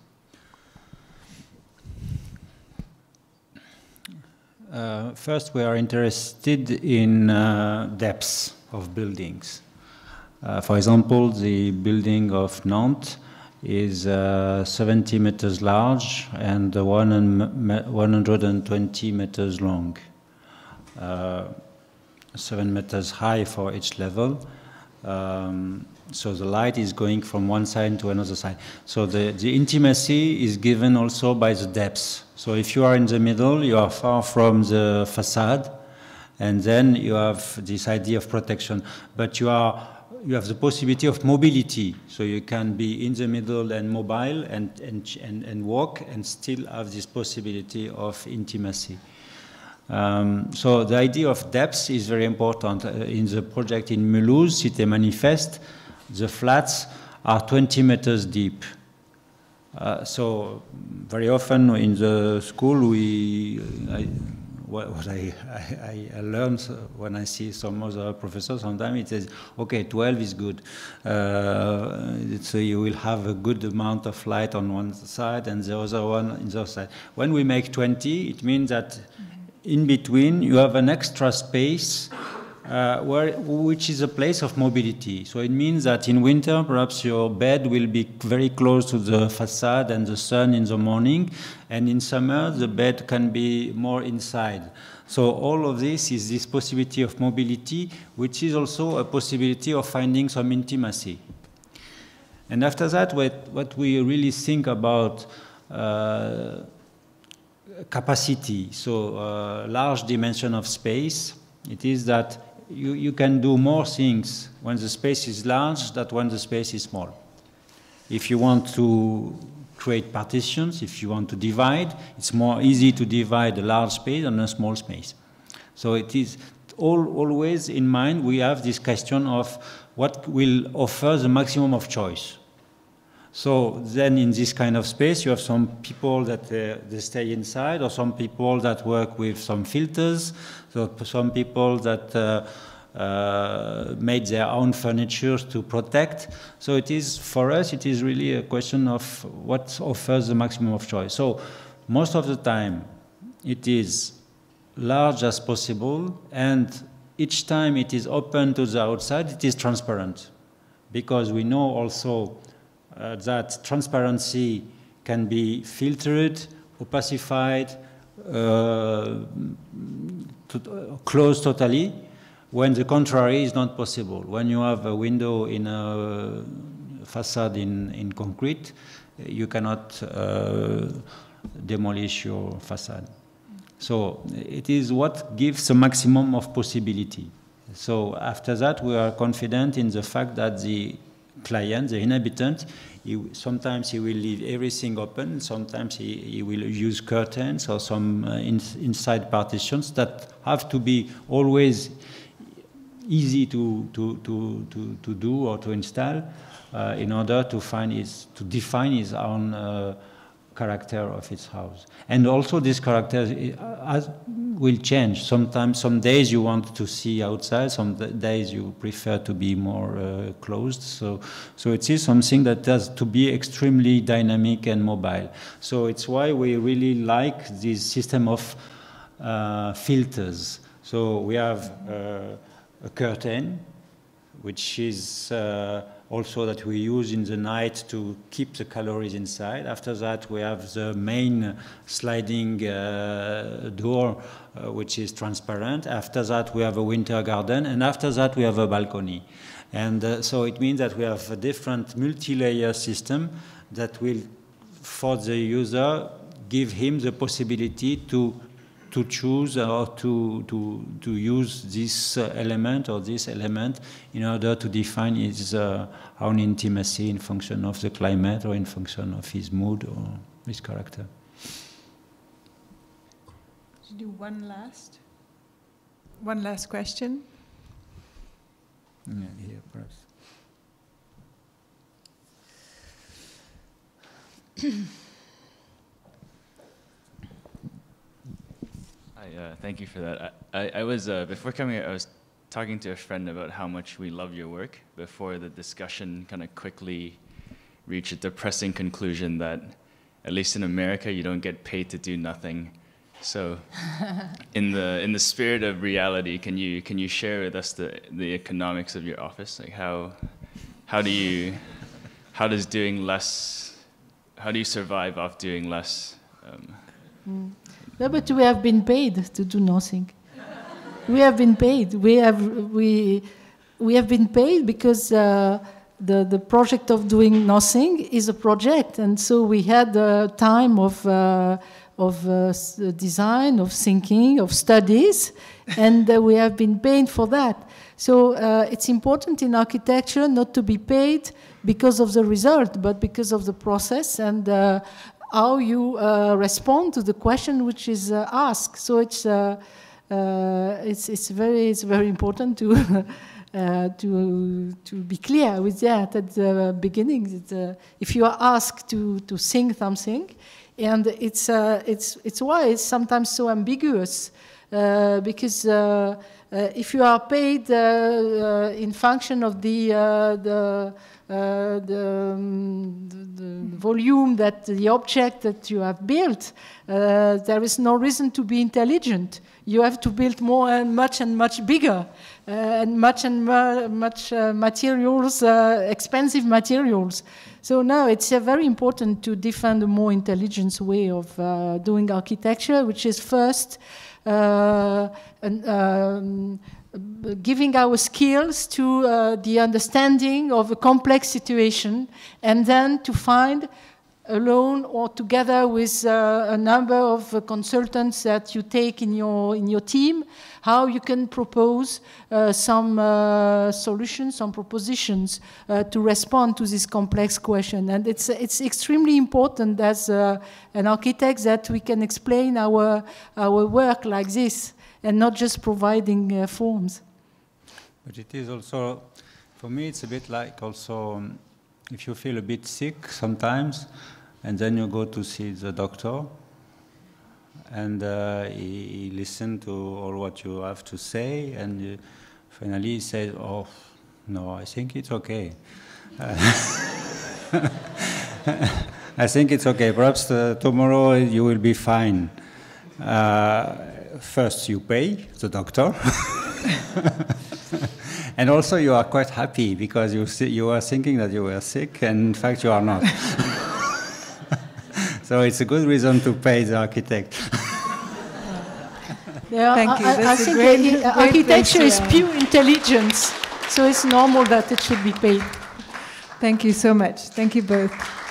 Uh, first, we are interested in uh, depths of buildings. Uh, for example, the building of Nantes is uh, seventy meters large and one hundred twenty meters long. Uh, seven meters high for each level, um, so the light is going from one side to another side. So the, the intimacy is given also by the depth. So if you are in the middle, you are far from the facade, and then you have this idea of protection. But you are you have the possibility of mobility, so you can be in the middle and mobile and and and, and walk, and still have this possibility of intimacy. Um, so the idea of depth is very important. Uh, in the project in Mulhouse, Cité Manifeste, the flats are twenty meters deep. Uh, so very often in the school, we, I, what, what I, I, I learned when I see some other professors, sometimes it says, okay, twelve is good. Uh, so you will have a good amount of light on one side and the other one on the other side. When we make twenty, it means that in between, you have an extra space, uh, where, which is a place of mobility. So it means that in winter, perhaps your bed will be very close to the facade and the sun in the morning, and in summer, the bed can be more inside. So all of this is this possibility of mobility, which is also a possibility of finding some intimacy. And after that, what, what we really think about uh, capacity, so uh, large dimension of space, it is that you, you can do more things when the space is large than when the space is small. If you want to create partitions, if you want to divide, it's more easy to divide a large space than a small space. So it is all, always in mind, we have this question of what will offer the maximum of choice. So then in this kind of space, you have some people that uh, they stay inside, or some people that work with some filters, so some people that uh, uh, made their own furniture to protect. So it is, for us, it is really a question of what offers the maximum of choice. So most of the time, it is large as possible, and each time it is open to the outside, it is transparent, because we know also Uh, that transparency can be filtered, opacified, uh, to, uh, closed totally, when the contrary is not possible. When you have a window in a facade in, in concrete, you cannot uh, demolish your facade. So it is what gives the maximum of possibility. So after that, we are confident in the fact that the client, the inhabitant, he, sometimes he will leave everything open, sometimes he, he will use curtains or some uh, in, inside partitions that have to be always easy to, to, to, to, to do or to install uh, in order to, find his, to define his own uh, character of his house. And also this character has, will change. Sometimes, some days you want to see outside, some days you prefer to be more uh, closed. So, so it is something that has to be extremely dynamic and mobile. So it's why we really like this system of uh, filters. So we have uh, a curtain, which is uh, also that we use in the night to keep the calories inside. After that, we have the main sliding uh, door, uh, which is transparent. After that, we have a winter garden, and after that, we have a balcony. And uh, so it means that we have a different multi-layer system that will, for the user, give him the possibility to to choose or to, to, to use this element or this element in order to define his uh, own intimacy in function of the climate or in function of his mood or his character. Should do one last, one last question. Yeah, here, perhaps. Uh, thank you for that. I, I, I was, uh, before coming here, I was talking to a friend about how much we love your work before the discussion kind of quickly reached a depressing conclusion that, at least in America, you don't get paid to do nothing. So in the, in the spirit of reality, can you, can you share with us the, the economics of your office? Like how, how do you, how does doing less, how do you survive off doing less? Um, mm. No, but we have been paid to do nothing. We have been paid. We have we we have been paid because uh, the the project of doing nothing is a project, and so we had uh, time of uh, of uh, design, of thinking, of studies, and uh, we have been paid for that. So uh, it's important in architecture not to be paid because of the result, but because of the process and. Uh, how you uh, respond to the question which is uh, asked. So it's, uh, uh, it's, it's, very, it's very important to, uh, to, to be clear with that at the beginning. That, uh, if you are asked to, to sing something, and it's, uh, it's, it's why it's sometimes so ambiguous, uh, because uh, uh, if you are paid uh, uh, in function of the, uh, the Uh, the, um, the, the volume that the object that you have built, uh, there is no reason to be intelligent. You have to build more and much and much bigger, uh, and much and mu much uh, materials, uh, expensive materials. So now it's uh, very important to defend a more intelligent way of uh, doing architecture, which is first uh, an, um, giving our skills to uh, the understanding of a complex situation, and then to find alone or together with uh, a number of uh, consultants that you take in your in your team, how you can propose uh, some uh, solutions, some propositions uh, to respond to this complex question. And it's it's extremely important as uh, an architect that we can explain our our work like this and not just providing uh, forms. But it is also, for me, it's a bit like also. Um, If you feel a bit sick sometimes, and then you go to see the doctor, and uh, he, he listens to all what you have to say, and you, finally he says, "Oh, no, I think it's okay. Uh, I think it's okay. Perhaps uh, tomorrow you will be fine." Uh, first, you pay the doctor. And also, you are quite happy because you see, you are thinking that you were sick, and in fact, you are not. So it's a good reason to pay the architect. Yeah, Thank I, you. I, I think great, it, great architecture great is pure intelligence, so it's normal that it should be paid. Thank you so much. Thank you both.